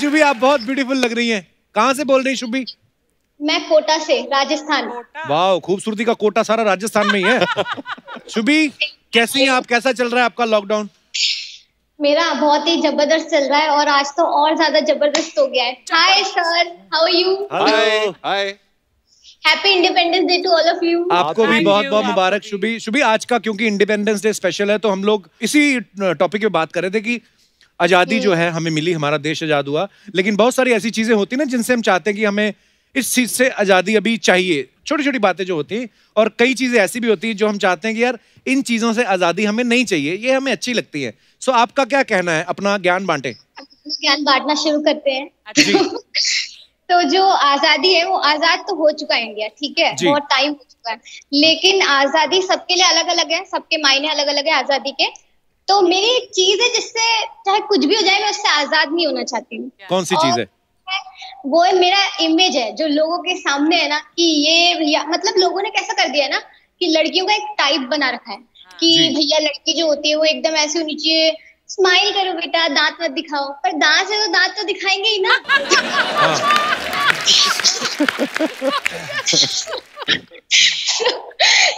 शुभी आप बहुत ब्यूटीफुल लग रही हैं। कहाँ से बोल रही है शुभी? मैं कोटा से, राजस्थान। वाह, खूबसूरती का कोटा सारा राजस्थान में ही है। शुभी कैसी हैं आप, कैसा चल रहा है आपका लॉकडाउन? मेरा बहुत ही जबरदस्त चल रहा है, और आज तो और ज्यादा जबरदस्त हो गया है। Hi sir, how are you? Hi hi, happy independence day to all of you. आपको भी बहुत बहुत मुबारक शुभी। शुभी आज का क्योंकि इंडिपेंडेंस डे स्पेशल है, तो हम लोग इसी टॉपिक पे बात कर रहे थे कि आजादी जो है हमें मिली, हमारा देश आजाद हुआ, लेकिन बहुत सारी ऐसी चीजें होती है ना जिनसे हम चाहते हैं कि हमें इस चीज से आजादी अभी चाहिए। छोटी छोटी बातें जो होती हैं, और कई चीजें ऐसी भी होती हैं जो हम चाहते हैं कि यार इन चीजों से आजादी हमें नहीं चाहिए, ये हमें अच्छी लगती है। सो आपका क्या कहना है? अपना ज्ञान बांटे। ज्ञान बांटना शुरू करते हैं। तो जो आजादी है वो आजाद तो हो चुका है इंडिया, ठीक है, बहुत टाइम हो चुका है, लेकिन आजादी सबके लिए अलग अलग है, सबके मायने अलग अलग है आजादी के। तो मेरी एक चीज है जिससे चाहे कुछ भी हो जाए मैं उससे आजाद नहीं होना चाहती हूँ। कौन सी चीज है वो? है मेरा इमेज है जो लोगों के सामने है ना, कि ये मतलब लोगों ने कैसा कर दिया है ना कि लड़कियों का एक टाइप बना रखा है कि भैया लड़की जो होती है वो एकदम ऐसे होनी चाहिए, स्माइल करो बेटा, दांत मत दिखाओ। पर दांत है तो दांत तो दिखाएंगे ही ना।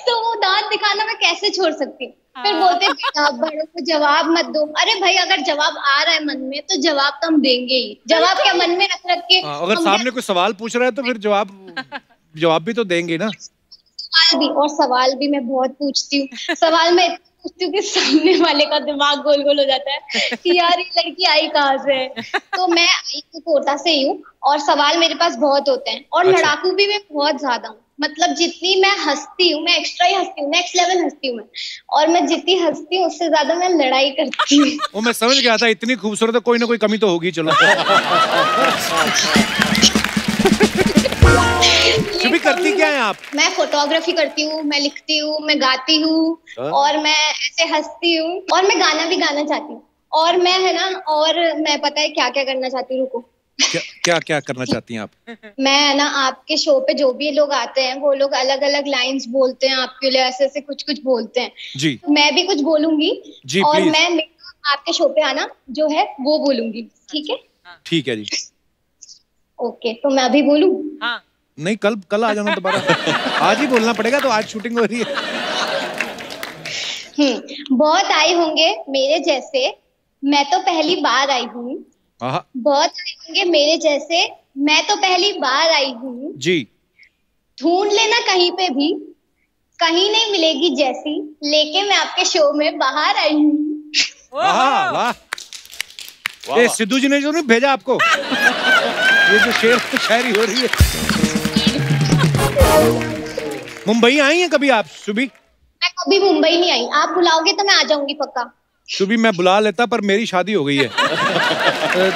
तो वो दांत दिखाना मैं कैसे छोड़ सकती हूँ? फिर बोलते हैं बड़ों को जवाब मत दो। अरे भाई अगर जवाब आ रहा है मन में तो जवाब तो हम देंगे ही। जवाब क्या मन में रख रख के, अगर सामने कोई सवाल पूछ रहा है तो फिर जवाब जवाब भी तो देंगे ना। सवाल भी, और सवाल भी मैं बहुत पूछती हूँ। सवाल में सोचती हूँ कि सामने वाले का दिमाग गोल गोल हो जाता है कि यार ये लड़की आई कहाँ से है। तो मैं आई तो कोटा से ही हूँ और सवाल मेरे पास बहुत होते हैं और अच्छा। लड़ाकू भी मैं बहुत ज्यादा हूँ, मतलब जितनी मैं हंसती हूँ मैं एक्स्ट्रा ही हंसती हूँ, नेक्स्ट लेवल हंसती हूँ मैं, और मैं जितनी हंसती हूँ उससे ज्यादा मैं लड़ाई करती हूँ। वो मैं समझ गया था, इतनी खूबसूरत है कोई ना कोई कमी तो होगी। चलो भी करती क्या है आप? मैं फोटोग्राफी करती हूँ, मैं लिखती हूँ, मैं गाती हूँ और मैं ऐसे हंसती हूँ और मैं गाना भी गाना चाहती हूँ और मैं है ना, और मैं पता है क्या क्या करना चाहती हूँ। रुको, क्या, क्या क्या करना चाहती हैं आप? मैं है ना आपके शो पे जो भी लोग आते हैं वो लोग अलग अलग लाइंस बोलते हैं आपके लिए, ऐसे ऐसे कुछ कुछ बोलते हैं जी। मैं भी कुछ बोलूंगी जी, और please. मैं आपके शो पे आना जो है वो बोलूंगी, ठीक है? ठीक है जी, ओके। तो मैं अभी बोलूं? हाँ। नहीं, कल कल आ जाना दोबारा। आज ही बोलना पड़ेगा, तो आज शूटिंग हो रही है। बहुत आए होंगे मेरे जैसे, मैं तो पहली बार आई हूँ। बहुत आए होंगे मेरे जैसे, मैं तो पहली बार आई हूँ जी। ढूंढ लेना कहीं पे भी, कहीं नहीं मिलेगी जैसी, लेके मैं आपके शो में बाहर आई हूँ। वाह वाह, ये सिद्धू जी ने जो भेजा आपको, ये जो शेर तो शायरी हो रही है। मुंबई आई हैं कभी आप सुबी? मैं कभी मुंबई नहीं आई, आप बुलाओगे तो मैं आ जाऊंगी पक्का। सुबी मैं बुला लेता पर मेरी शादी हो गई है।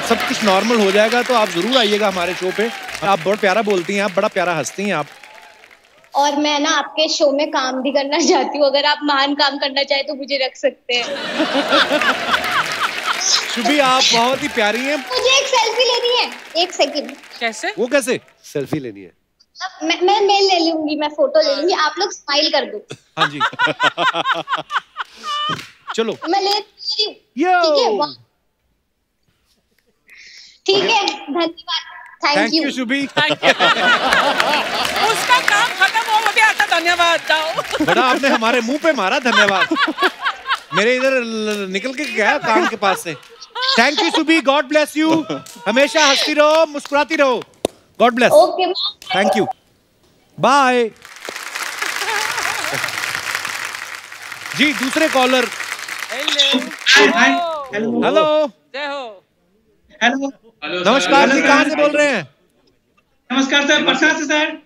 सब कुछ नॉर्मल हो जाएगा तो आप जरूर आइएगा हमारे शो पे। आप बहुत प्यारा बोलती हैं, आप बड़ा प्यारा हंसती हैं आप। और मैं ना आपके शो में काम भी करना चाहती हूँ, अगर आप महान काम करना चाहे तो मुझे रख सकते हैं। सुबी आप बहुत ही प्यारी हैं। मुझे एक सेल्फी लेनी है, एक सेकंड। कैसे? वो कैसे सेल्फी लेनी है? मैं मैं मेल ले लूंगी, मैं फोटो ले लूंगी, आप लोग स्माइल कर दो। हाँ जी। चलो मैं ले रही हूँ, ठीक है? धन्यवाद, थैंक यू सुबी। उसका काम खत्म हो गया था, धन्यवाद दाओ। बड़ा आपने हमारे मुंह पे मारा धन्यवाद। मेरे इधर निकल के गया काम के पास से। Thank you Subi, God bless you. हमेशा हंसती रहो, मुस्कुराती रहो, God bless. Okay thank you, bye ji. दूसरे कॉलर, हेलो हेलो हेलो, नमस्कार जी। कहाँ से बोल रहे हैं? नमस्कार सर, पटना से। सर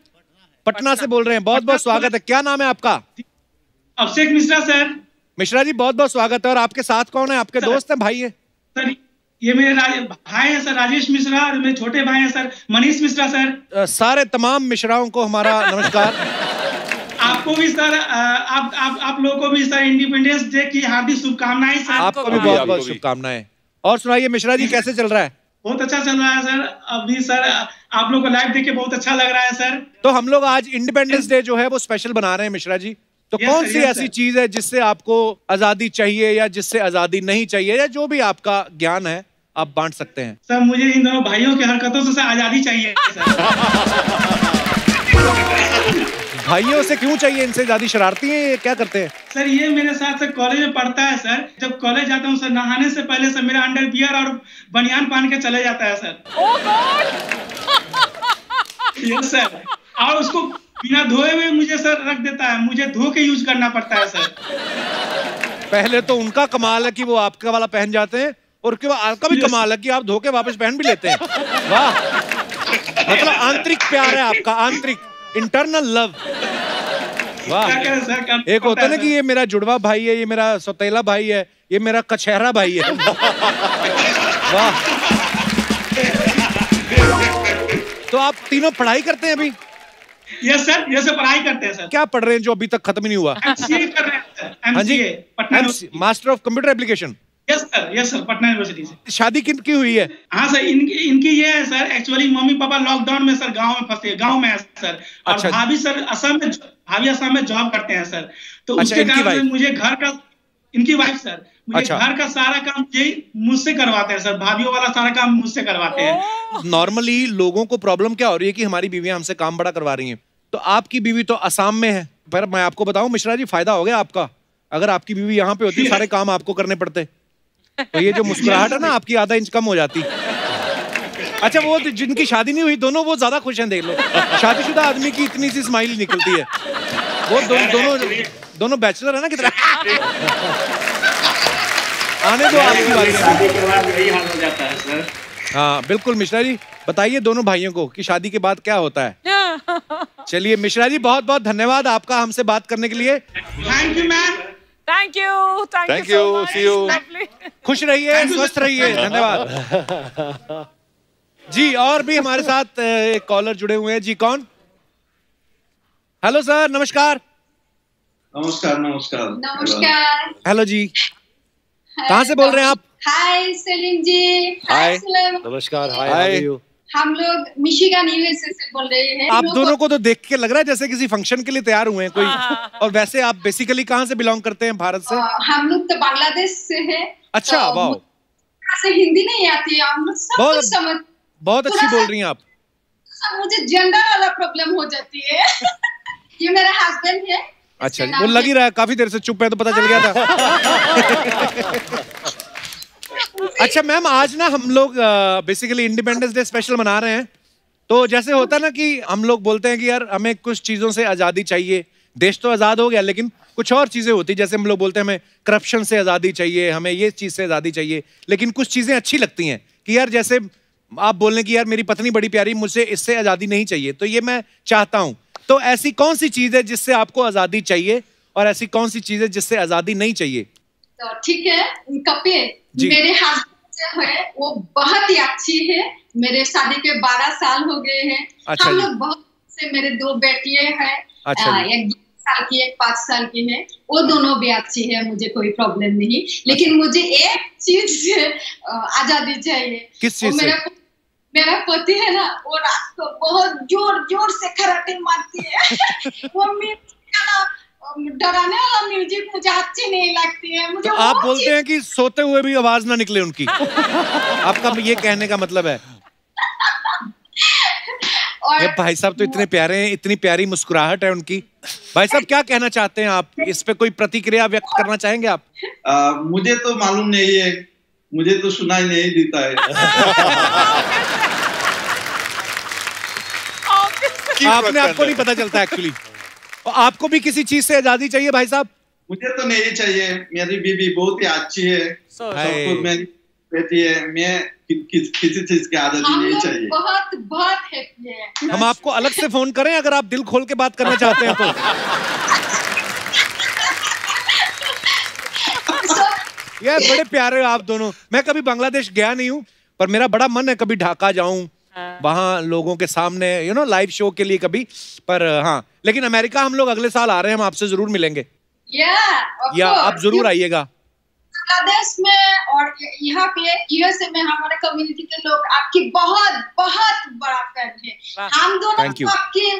पटना से बोल रहे हैं, बहुत बहुत स्वागत है। क्या नाम है आपका? अभिषेक मिश्रा। सर मिश्रा जी बहुत बहुत स्वागत है। और आपके साथ कौन है? आपके दोस्त हैं, भाई हैं? सर ये मेरे भाई हैं सर, राजेश मिश्रा, और मेरे छोटे भाई हैं सर, मनीष मिश्रा। सर सारे तमाम मिश्राओं को हमारा नमस्कार। आपको भी सर, आप आप आप लोगों को भी सर इंडिपेंडेंस डे की हार्दिक शुभकामनाएं सर। आपको भी बहुत बहुत शुभकामनाएं। और सुनाइए मिश्रा जी, कैसे चल रहा है? बहुत अच्छा चल रहा है सर। अभी सर आप लोगों को लाइव देख के बहुत अच्छा लग रहा है सर। तो हम लोग आज इंडिपेंडेंस डे जो है वो स्पेशल बना रहे हैं मिश्रा जी। तो कौन सी ऐसी चीज है जिससे आपको आजादी चाहिए या जिससे आजादी नहीं चाहिए, या जो भी आपका ज्ञान है आप बांट सकते हैं? सर मुझे इन दोनों भाइयों की हरकतों से आजादी चाहिए सर। भाइयों से क्यों चाहिए? इनसे ज्यादा शरारती हैं, क्या करते हैं? सर ये मेरे साथ सर कॉलेज में पढ़ता है सर। जब कॉलेज जाता हूँ सर, नहाने से पहले सर मेरा अंडरवियर और बनियान पहन के चले जाता है sir. Oh God. Yes sir, और उसको बिना धोए हुए मुझे सर रख देता है, मुझे धो के यूज करना पड़ता है सर। पहले तो उनका कमाल है कि वो आपका वाला पहन जाते हैं, और उसके बाद आपका भी कमाल है कि आप धो के वापस पहन भी लेते हैं। वाह, मतलब आंतरिक प्यार है आपका, आंतरिक इंटरनल लव। वाह। एक होता है ना कि ये मेरा जुड़वा भाई है, ये मेरा सौतेला भाई है, ये मेरा कचहरा भाई है। वाह। तो आप तीनों पढ़ाई करते हैं अभी? यस सर, यस सर पढ़ाई करते हैं सर। क्या पढ़ रहे हैं जो अभी तक खत्म ही नहीं हुआ? एमसीए कर रहे हैं सर। हाँ जी, master of computer application. Yes sir, yes sir, Patna university से। शादी किनकी हुई है? हाँ सर, इनकी इनकी ये है sir, actually mummy papa lockdown में सर गांव में फंसे, गांव में है सर। और भाभी सर असम में, भाभी असम में जॉब करते हैं सर। तो उसके कारण मुझे घर का, इनकी वाइफ सर, मुझे घर का सारा काम यही मुझसे करवाते हैं सर, भाभीयों वाला सारा काम मुझसे करवाते हैं। नॉर्मली लोगों को प्रॉब्लम क्या हो रही है कि हमारी बीवियां हमसे काम बड़ा करवा रही है। तो आपकी बीवी तो असम में है, पर मैं आपको बताऊँ मिश्रा जी, फायदा हो गया आपका। अगर आपकी बीवी यहाँ पे होती सारे काम आपको करने पड़ते, तो ये जो मुस्कुराहट है ना आपकी, आधा इंच कम हो जाती। अच्छा, वो जिनकी शादी नहीं हुई दोनों, वो ज्यादा खुश हैं, देख लो। शादीशुदा आदमी की इतनी सी स्माइल निकलती है। वो दो, दोनों दोनों बैचलर है ना कितना आने दो आपकी बारी शादी के बाद यही हाल हो जाता है सर। हाँ बिल्कुल मिश्रा जी बताइए दोनों भाइयों को कि शादी के बाद क्या होता है। चलिए मिश्रा जी बहुत बहुत धन्यवाद आपका हमसे बात करने के लिए। Thank you ma'am. Thank you thank you see you. खुश रहिए स्वस्थ रहिए धन्यवाद जी। और भी हमारे साथ एक कॉलर जुड़े हुए हैं जी। कौन? हेलो सर नमस्कार। नमस्कार नमस्कार नमस्कार। हेलो जी कहाँ से बोल रहे हैं आप? हाय सलीम जी। हाय नमस्कार। Hi how are you? हम लोग मिशिगन यूएसए से बोल रहे हैं। आप दोनों को तो देख के लग रहा है जैसे किसी फंक्शन के लिए तैयार हुए हैं कोई। और वैसे आप बेसिकली कहाँ से बिलोंग करते हैं? भारत से। हम लोग तो बांग्लादेश से है। अच्छा वाह। हिंदी नहीं आती है हम लोग समझ। बहुत अच्छी बोल रही हैं आप। मुझे जेंडर वाला प्रॉब्लम हो जाती है। ये मेरा हस्बैंड है। अच्छा वो लग ही रहा है काफी देर से चुप है तो पता चल गया था। अच्छा मैम आज ना हम लोग बेसिकली इंडिपेंडेंस डे स्पेशल मना रहे हैं तो जैसे होता है ना कि हम लोग बोलते हैं कि यार हमें कुछ चीजों से आजादी चाहिए। देश तो आजाद हो गया लेकिन कुछ और चीजें होती जैसे हम लोग बोलते हैं हमें करप्शन से आजादी चाहिए हमें ये चीज से आजादी चाहिए। लेकिन कुछ चीजें अच्छी लगती हैं कि यार जैसे आप बोलने की यार मेरी पत्नी बड़ी प्यारी मुझसे इससे आजादी नहीं चाहिए तो ये मैं चाहता हूँ। तो ऐसी कौन सी चीज है जिससे आपको आजादी चाहिए और ऐसी कौन सी चीज है जिससे आजादी नहीं चाहिए? तो ठीक है कपिल मेरे हाथ जो है वो बहुत ही अच्छी है। मेरे शादी के बारह साल हो गए हैं। अच्छा हम लोग बहुत से मेरे दो बेटियां हैं। अच्छा एक ग्यारह साल की एक पाँच साल की है। वो दोनों भी अच्छी है मुझे कोई प्रॉब्लम नहीं। लेकिन मुझे एक चीज आजादी चाहिए। किस चीज? मेरा पति है ना वो रात को बहुत जोर जोर से खराटे मारती है। वो डराने वाला म्यूजिक मुझे अच्छी नहीं लगती है मुझे। तो आप बोलते हैं कि सोते हुए भी आवाज ना निकले उनकी। आपका ये कहने का मतलब है। और भाई साहब तो इतने प्यारे हैं इतनी प्यारी मुस्कुराहट है उनकी। भाई साहब क्या कहना चाहते हैं आप इस पे? कोई प्रतिक्रिया व्यक्त करना चाहेंगे आप? आ, मुझे तो मालूम नहीं है मुझे तो सुनाई नहीं देता है। आपने आपको नहीं पता चलता एक्चुअली। और आपको भी किसी चीज से आजादी चाहिए भाई साहब? मुझे तो नहीं चाहिए। मेरी बीबी बहुत ही अच्छी है सबको मेरी बेटी है। मैं किसी चीज की आजादी नहीं चाहिए। बहुत बहुत हैप्पी है। हम आपको अलग से फोन करें अगर आप दिल खोल के बात करना चाहते हैं तो। यार बड़े प्यारे आप दोनों। मैं कभी बांग्लादेश गया नहीं हूँ पर मेरा बड़ा मन है कभी ढाका जाऊं वहाँ लोगों के सामने यू नो लाइव शो के लिए कभी। पर हाँ लेकिन अमेरिका हम लोग अगले साल आ रहे हैं हम आपसे जरूर मिलेंगे। yeah, या आप जरूर आइएगा। बांग्लादेश में और यहाँ पे यूएसए में हमारे कम्युनिटी के लोग आपकी बहुत बहुत बड़ा फैन है। हम दोनों आपके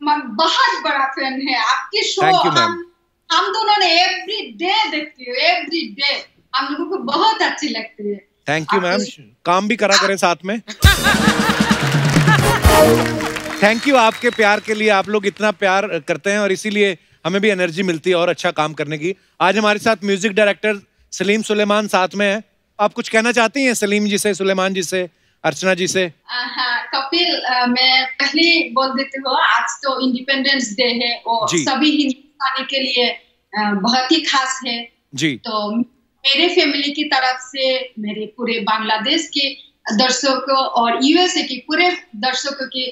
बहुत बड़ा फैन है आपकी शो। हम दोनों ने एवरी डे देखती है एवरी डे। हम लोगों को बहुत अच्छी लगती है। Thank you ma'am. काम भी करा करें साथ में। थैंक यू आपके प्यार के लिए। आप लोग इतना प्यार करते हैं और इसीलिए हमें भी एनर्जी मिलती है और अच्छा काम करने की। आज हमारे साथ म्यूजिक डायरेक्टर सलीम सुलेमान साथ में हैं। आप कुछ कहना चाहती हैं सलीम जी से सुलेमान जी से अर्चना जी से? हाँ कपिल मैं पहले बोल देती हूँ आज तो इंडिपेंडेंस डे है और सभी हिंदुस्तानी के लिए बहुत ही खास है जी। तो मेरे फैमिली की तरफ से मेरे पूरे बांग्लादेश के दर्शकों और यूएसए के पूरे दर्शकों की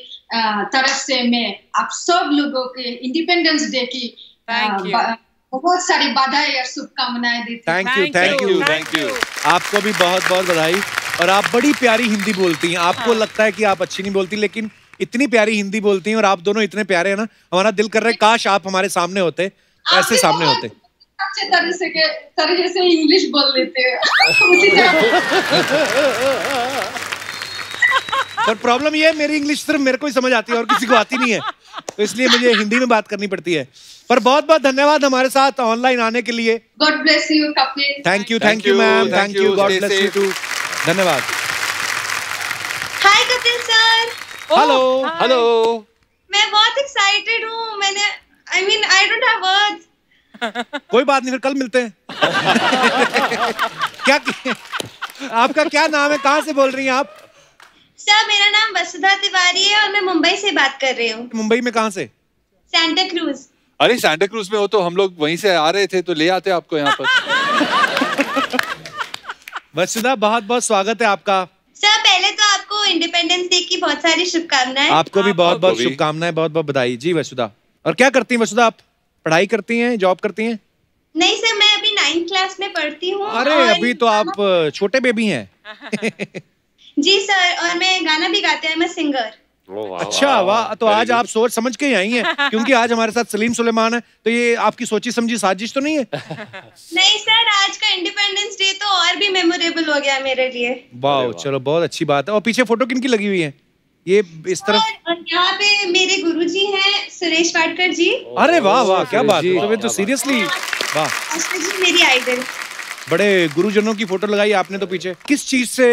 तरफ से मैं आप सब लोगों के इंडिपेंडेंस डे की बहुत सारी बधाई और शुभकामनाएं देती हूं। Thank you thank you thank you. आपको भी बहुत बहुत बधाई। और आप बड़ी प्यारी हिंदी बोलती हैं। आपको लगता है कि आप अच्छी नहीं बोलती लेकिन इतनी प्यारी हिंदी बोलती हैं और आप दोनों इतने प्यारे हैं ना। हमारा दिल कर रहा है काश आप हमारे सामने होते ऐसे सामने होते। अच्छे तरह से के तरह से इंग्लिश बोल लेते हैं। पर प्रॉब्लम ये है मेरी इंग्लिश सिर्फ मेरे को ही समझ आती है और किसी को आती नहीं है तो इसलिए मुझे हिंदी में बात करनी पड़ती है। पर बहुत बहुत धन्यवाद हमारे साथ ऑनलाइन आने के लिए। God bless you Kapil. Thank you thank you ma'am thank you God bless you too. धन्यवाद। Hi Kapil sir. Hello hello. मैं बहुत एक्साइटेड हूँ। मैंने I mean I don't have words. कोई बात नहीं फिर कल मिलते हैं। क्या आपका क्या नाम है कहाँ से बोल रही हैं आप? सर मेरा नाम वसुधा तिवारी है और मैं मुंबई से बात कर रही हूँ। मुंबई में कहाँ से? सैंटा क्रूज। अरे सैंटा क्रूज में हो तो हम लोग वहीं से आ रहे थे तो ले आते आपको यहाँ पर। वसुधा बहुत बहुत स्वागत है आपका। सर पहले तो आपको इंडिपेंडेंस डे की बहुत सारी शुभकामनाएं। आपको भी बहुत बहुत शुभकामनाएं, बहुत बहुत बधाई। जी वसुधा, और क्या करती हैं वसुधा आप? पढ़ाई करती हैं, जॉब करती हैं? नहीं सर, मैं अभी नाइन्थ क्लास में पढ़ती हूँ। अरे अभी तो आप छोटे बेबी हैं। जी सर, और मैं गाना भी गाते हैं, मैं सिंगर। अच्छा वाह, तो आज आप सोच समझ के ही आई हैं क्योंकि आज हमारे साथ सलीम सुलेमान है, तो ये आपकी सोची समझी साजिश तो नहीं है? नहीं सर, आज का इंडिपेंडेंस डे तो और भी मेमोरेबल हो गया मेरे लिए। वाह, चलो बहुत अच्छी बात है। और पीछे फोटो किनकी लगी हुई है? ये इस तरफ यहाँ पे मेरे गुरुजी हैं सुरेश वाडकर जी। अरे वाह वाह, क्या बात है। तो सीरियसली वाह, मेरी आइडल। बड़े गुरुजनों की फोटो लगाई आपने तो पीछे। किस चीज से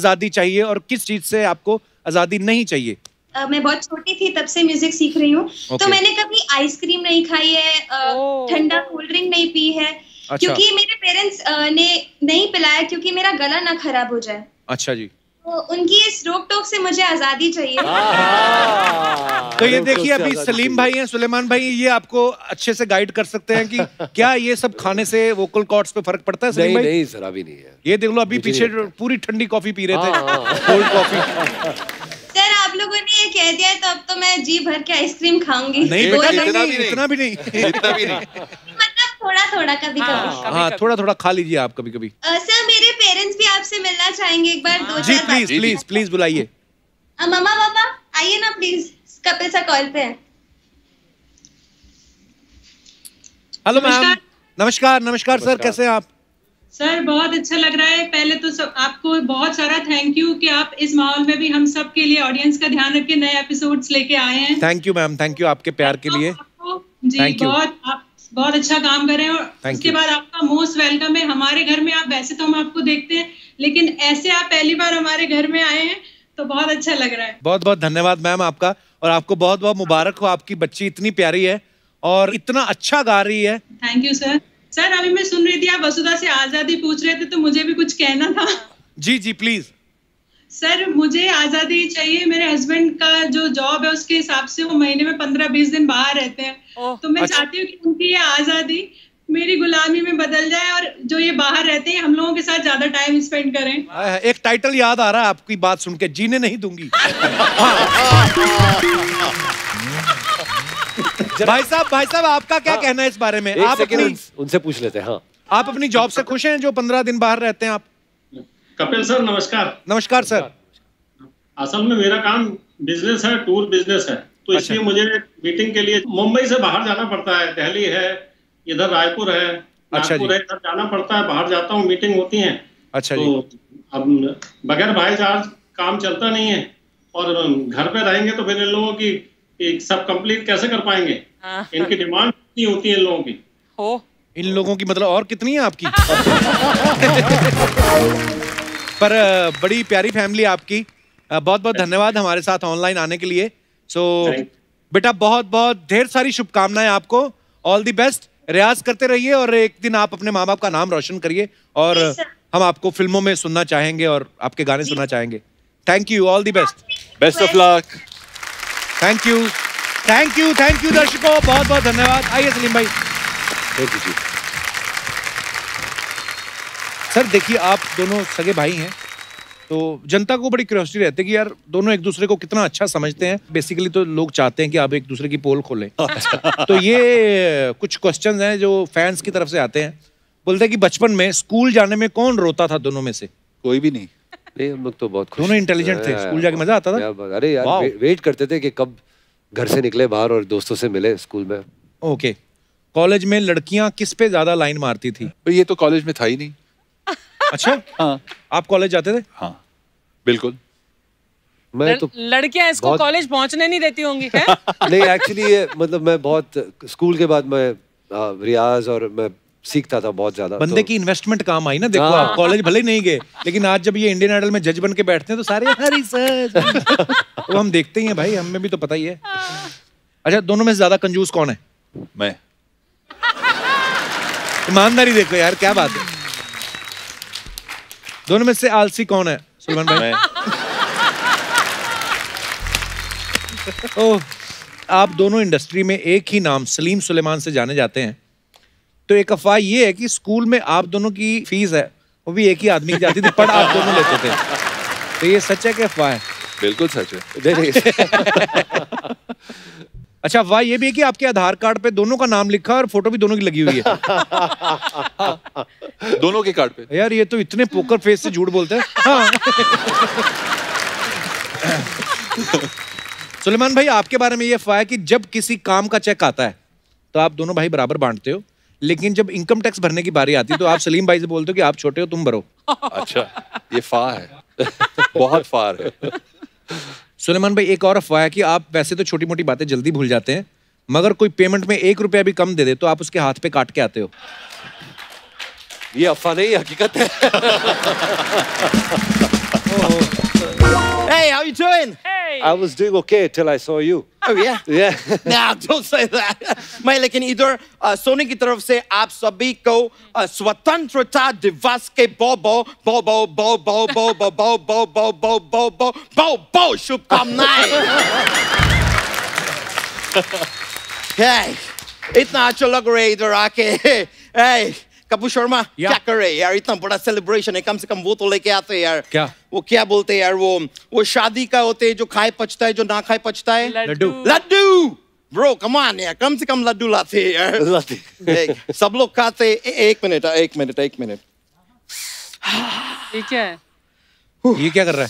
आजादी चाहिए और किस चीज से आपको आजादी नहीं चाहिए? uh, मैं बहुत छोटी थी तब से म्यूजिक सीख रही हूँ। okay. तो मैंने कभी आइसक्रीम नहीं खाई है, ठंडा कोल्ड ड्रिंक नहीं पी है। अच्छा. क्योंकि मेरे पेरेंट्स ने नहीं पिलाया क्योंकि मेरा गला ना खराब हो जाए। अच्छा जी। तो उनकी इस रोक टोक से मुझे आजादी चाहिए। तो ये देखिए अभी सलीम भाई हैं, सुलेमान भाई, ये आपको अच्छे से गाइड कर सकते हैं कि क्या ये सब खाने से वोकल कॉर्ड्स पे फर्क पड़ता है? नहीं नहीं सर, अभी नहीं है। ये देख लो, अभी पीछे पूरी ठंडी कॉफी पी रहे थे, कोल्ड कॉफी। सर आप लोगों ने ये कह दिया तो अब तो मैं जी भर के आइसक्रीम खाऊंगी। नहीं बेटा, नहीं, इतना भी नहीं, इतना भी नहीं, मतलब थोड़ा थोड़ा कभी कभी। हाँ, थोड़ा थोड़ा खा लीजिए आप कभी कभी। सर मेरे पेरेंट्स भी आपसे मिलना चाहेंगे एक बार। दो जी प्लीज प्लीज प्लीज बुलाइए। मम्मा पापा आइए ना प्लीज, कपिल सर कॉल पे है। हेलो मैम, नमस्कार। नमस्कार सर, कैसे हैं आप? सर बहुत अच्छा लग रहा है। पहले तो सब आपको बहुत सारा थैंक यू कि आप इस माहौल में भी हम सब के लिए ऑडियंस का ध्यान रख के नए एपिसोड्स लेके आए हैं। Thank you ma'am, thank you आपके प्यार के लिए। जी बहुत, आप बहुत अच्छा काम कर रहे हैं। और उसके बाद आपका मोस्ट वेलकम है हमारे घर में। आप वैसे तो हम आपको देखते हैं लेकिन ऐसे आप पहली बार हमारे घर में आए हैं तो बहुत अच्छा लग रहा है। बहुत बहुत धन्यवाद मैम आपका, और आपको बहुत बहुत मुबारक हो। आपकी बच्ची इतनी प्यारी है और इतना अच्छा गा रही है। Thank you sir. सर अभी मैं सुन रही थी आप वसुधा से आजादी पूछ रहे थे तो मुझे भी कुछ कहना था। जी जी प्लीज। सर मुझे आजादी चाहिए। मेरे हस्बैंड का जो जॉब है उसके हिसाब से वो महीने में पंद्रह बीस दिन बाहर रहते हैं, तो मैं चाहती हूँ कि उनकी ये आजादी मेरी गुलामी में बदल जाए और जो ये बाहर रहते हैं हम लोगों के साथ ज्यादा टाइम स्पेंड करें। एक टाइटल याद आ रहा है आपकी बात सुन के, जीने नहीं दूंगी। भाई साहब, भाई साहब आपका क्या हाँ, कहना है इस बारे में? आप अपनी उन, उनसे पूछ लेते हैं। हाँ। आप अपनी जॉब से खुश हैं जो पंद्रह दिन बाहर रहते हैं आप? कपिल सर नमस्कार। नमस्कार सर। असल में मेरा काम बिजनेस है, टूर बिजनेस है, तो अच्छा। इसलिए मुझे मीटिंग के लिए मुंबई से बाहर जाना पड़ता है। दिल्ली है, इधर रायपुर है, अच्छा जी, इधर जाना पड़ता है। बाहर जाता हूँ, मीटिंग होती है। अच्छा जी। अब बगैर भाई चार्ज काम चलता नहीं है और घर पे रहेंगे तो फिर इन लोगों की एक सब कंप्लीट कैसे कर पाएंगे? इनकी डिमांड कितनी होती है इन लोगों की? हो इन लोगों की मतलब और कितनी है आपकी? पर बड़ी प्यारी फैमिली आपकी। बहुत बहुत धन्यवाद हमारे साथ ऑनलाइन आने के लिए। सो बेटा बहुत बहुत ढेर सारी शुभकामनाएं आपको। All the best. रियाज करते रहिए और एक दिन आप अपने माँ बाप का नाम रोशन करिए। और हम आपको फिल्मों में सुनना चाहेंगे और आपके गाने सुनना चाहेंगे। Thank you, all the best, best of luck. Thank you, thank you, thank you दर्शकों, बहुत बहुत धन्यवाद। आइए सलीम भाई। Thank you ji. सर देखिए आप दोनों सगे भाई हैं, तो जनता को बड़ी क्यूरियोसिटी रहती है कि यार दोनों एक दूसरे को कितना अच्छा समझते हैं। बेसिकली तो लोग चाहते हैं कि आप एक दूसरे की पोल खोलें। तो ये कुछ क्वेश्चंस हैं जो फैंस की तरफ से आते हैं। बोलते हैं कि बचपन में स्कूल जाने में कौन रोता था दोनों में से? कोई भी नहीं। हम लोग तो बहुत खुश, दोनों इंटेलिजेंट थे। स्कूल जाके मजा आता था। अरे यार वे, वेट करते थे कि कब घर से निकले बाहर और दोस्तों से मिले स्कूल में। ओके। कॉलेज में लड़कियां किस पे ज्यादा लाइन मारती थी? ये तो कॉलेज में था ही नहीं। अच्छा हाँ। आप कॉलेज जाते थे? हाँ बिल्कुल। मैं तो लड़कियां इसको कॉलेज पहुंचने नहीं देती होंगी। नहीं एक्चुअली ये मतलब मैं बहुत स्कूल के बाद मैं रियाज और मैं सीखता था बहुत ज्यादा। बंदे तो... की इन्वेस्टमेंट काम आई ना। देखो आप कॉलेज भले ही नहीं गए लेकिन आज जब ये इंडियन आइडल में जज बन के बैठते हैं तो सारे हरी सर। तो हम देखते ही हैं भाई, हमें भी तो पता ही है। अच्छा दोनों में से ज्यादा कंजूस कौन है? मैं। ईमानदारी देखो यार, क्या बात है। दोनों में से आलसी कौन है? सुलेमान भाई। ओह आप दोनों इंडस्ट्री में एक ही नाम सलीम सुलेमान से जाने जाते हैं, तो एक अफवाह ये है कि स्कूल में आप दोनों की फीस है वो भी एक ही आदमी की जाती थी, पर आप दोनों लेते थे। तो ये सच है कि अफवाह है? बिल्कुल सच है। अच्छा, अफवाह ये भी है कि आपके आधार कार्ड पे दोनों का नाम लिखा और फोटो भी दोनों की लगी हुई है। दोनों के कार्ड पे? यार ये तो इतने पोकर फेस से झूठ बोलते हैं। सुलेमान भाई, आपके बारे में ये अफवाह है कि जब किसी काम का चेक आता है तो आप दोनों भाई बराबर बांटते हो, लेकिन जब इनकम टैक्स भरने की बारी आती है तो आप सलीम भाई से बोलते हो कि आप छोटे हो, तुम भरो। अच्छा, ये फाह है। बहुत फार है। सुलेमान भाई, एक और अफवाह है कि आप वैसे तो छोटी मोटी बातें जल्दी भूल जाते हैं, मगर कोई पेमेंट में एक रुपया भी कम दे दे तो आप उसके हाथ पे काट के आते हो। ये अफवाह नहीं, हकीकत है। Hey, how you doing? Hey. I was doing okay till I saw you. Oh yeah. Yeah. Nah, don't say that. मैं लेकिन इधर सोनी की तरफ से आप सभी को स्वतंत्रता दिवस के बो बो बो बो बो बो बो बो बो बो बो बो बो बो बो बो शुभकामनाएं। इतना अच्छा लग रहा है इधर आके। Hey. कपूर शर्मा क्या कर रहे यार? इतना बड़ा सेलिब्रेशन है, कम से कम वो तो लेके आते यार। क्या वो क्या बोलते यार, वो वो शादी का होते जो खाए पचता है, जो ना खाए पचता है। Laddu laddu bro, come on यार, कम से कम लड्डू लाते यार। लाते सब लोग खाते। एक मिनट एक मिनट एक मिनट ठीक है। ये क्या कर रहा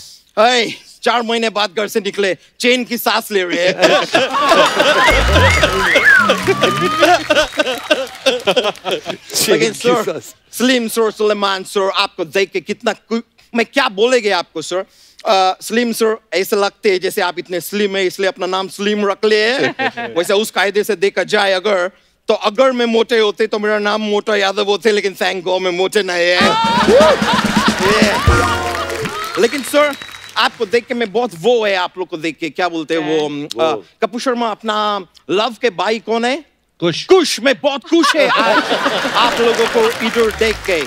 है? चार महीने बाद घर से निकले, चैन की सांस ले रहे हैं। सलीम सर, सुलेमान सर, आपको देख के कितना मैं क्या बोलेंगे आपको सर। सलीम सर, ऐसे लगते हैं जैसे आप इतने स्लिम है इसलिए अपना नाम सलीम रख ले। वैसे उस कायदे से देखा जाए अगर तो अगर मैं मोटे होते तो मेरा नाम मोटा यादव होते, लेकिन थैंक गॉड मैं मोटे नहीं है। लेकिन सर आपको देख के मैं बहुत वो है, आप लोग को देख के क्या बोलते हैं वो कपूर शर्मा, अपना लव के भाई कौन है? खुश खुश, मैं बहुत खुश है आज आप लोगों को इधर देख के,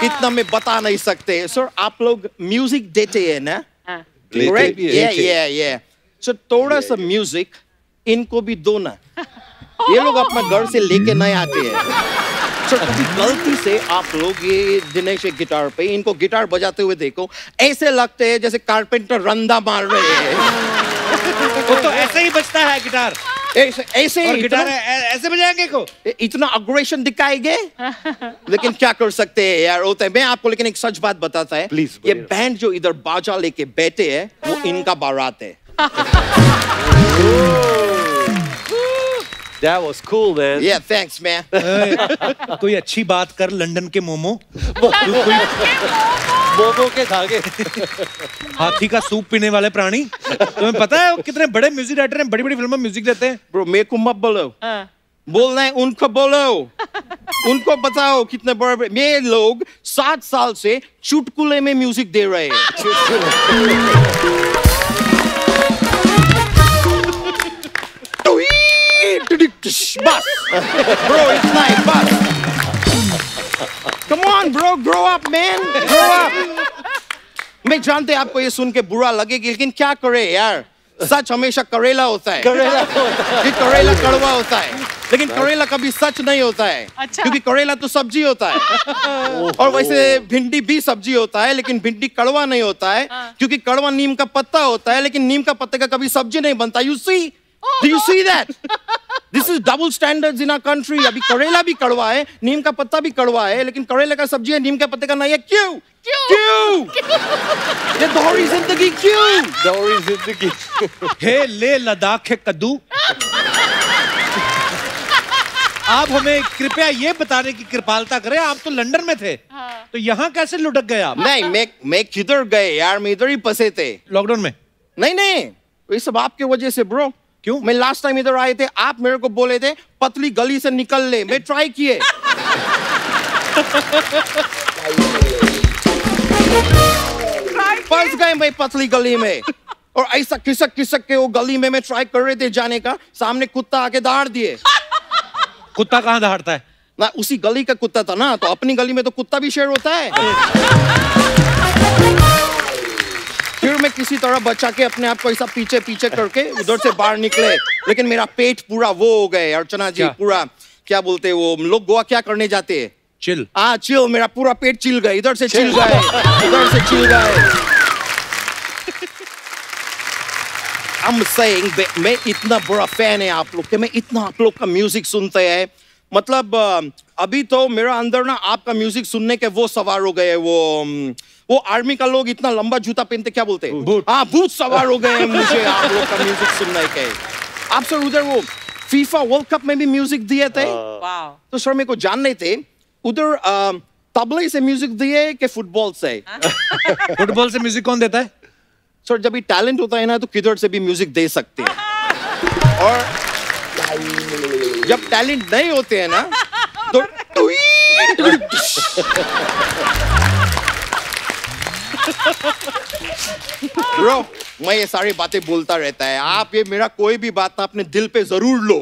कितना मैं बता नहीं सकते। सर आप लोग म्यूजिक देते हैं ना? राइट, ये ये ये सर थोड़ा सा म्यूजिक इनको भी दो ना, ये लोग अपना घर से लेके नहीं आते हैं। गलती से आप लोग ये दिनेश गिटार पे इनको गिटार बजाते हुए देखो, ऐसे लगते हैं जैसे कारपेंटर रंदा मार रहे हैं। वो तो ऐसे ही बजता है गिटार, ऐसे ऐसे ही गिटार ऐसे बजाएंगे को, इतना अग्रेशन दिखाएंगे। लेकिन क्या कर सकते हैं यार, होता है। मैं आपको लेकिन एक सच बात बताता है, प्लीज, ये बैंड जो इधर बाजा लेके बैठे है वो इनका बारात है। That was cool, man. Yeah, thanks, man. कोई अच्छी बात कर लंदन के मोमो। मोमो के धागे। हाथी का सूप पीने वाले प्राणी। तुम्हें पता है कितने बड़े म्यूजिक डायरेक्टर हैं, बड़ी-बड़ी फिल्मों में म्यूजिक देते हैं। Bro, मेरे को मत बोलो। हाँ। बोलना है उनको बोलो, उनको बताओ कितने बड़े ये लोग सात साल से चुटकुले में म्यूजिक दे रहे हैं। Bus, bro, it's nice, bus. Come on, bro, grow up, man, grow up. मैं जानते हैं आपको ये सुन के बुरा लगेगा, लेकिन क्या करे यार, सच हमेशा करेला होता है। करेला होता है। ये करेला कड़वा होता है, लेकिन करेला कभी सच नहीं होता है, क्योंकि करेला तो सब्जी होता है, और वैसे भिंडी भी सब्जी होता है, लेकिन भिंडी कड़वा नहीं होता है, क्योंकि कड़वा नीम का पत्ता होता है, लेकिन नीम का पत्ते का कभी सब्जी नहीं बनता। You see? Do you see that? This is double standards in our country. अभी करेला भी कड़वा है, नीम का पत्ता भी कड़वा है, लेकिन करेला का सब्जी है, नीम के पत्ते का नहीं है। क्यों? क्यों? ये दोहरी जिंदगी क्यों? दोहरी जिंदगी। हे ले लद्दाख के कद्दू। आप हमें कृपया ये बताने की कृपालता करें, आप तो लंदन में थे, तो यहाँ कैसे लुढ़क गए आप? नहीं, मैं मैं किधर गए यार, मैं इधर ही फंसे थे लॉकडाउन में। नहीं नहीं, ये सब आपके वजह से ब्रो। क्यों? मैं लास्ट टाइम इधर आए थे, आप मेरे को बोले थे पतली गली से निकल ले, मैं ट्राई किए। फंस गए मैं पतली गली में, और ऐसा खिसक खिसक के वो गली में मैं ट्राई कर रहे थे जाने का, सामने कुत्ता आके दहाड़ दिए। कुत्ता कहाँ दहाड़ता है ना, उसी गली का कुत्ता था ना, तो अपनी गली में तो कुत्ता भी शेर होता है। फिर आखिर में किसी तरह बचा के अपने आप को ऐसा पीछे पीछे करके उधर से बाहर निकले, लेकिन मेरा पेट पूरा वो हो गए अर्चना जी, पूरा क्या बोलते वो लोग गोवा क्या करने जाते है, चिल, हाँ चिल, मेरा पूरा पेट चिल गए, इधर से चिल गए, इधर से चिल गए। I'm saying मैं इतना बड़ा फैन है आप लोग के, मैं इतना आप लोग का म्यूजिक सुनते हैं, मतलब अभी तो मेरा अंदर ना आपका म्यूजिक सुनने के वो सवार हो गए, वो वो आर्मी का लोग इतना लंबा जूता पहनते क्या बोलते हैं, हाँ बूट सवार हो गए मुझे आप लोग का म्यूजिक सुनने के। आप सर उधर वो फीफा वर्ल्ड कप में भी म्यूजिक दिए थे, तो सर मेरे को जानने थे उधर तबले से म्यूजिक दिए कि फुटबॉल से? फुटबॉल से म्यूजिक कौन देता है सर, जब भी टैलेंट होता है ना तो किधर से भी म्यूजिक दे सकते हैं, और जब टैलेंट नहीं होते हैं ना तो ब्रो मैं ये सारी बातें बोलता रहता है, आप ये मेरा कोई भी बात ना अपने दिल पे जरूर लो।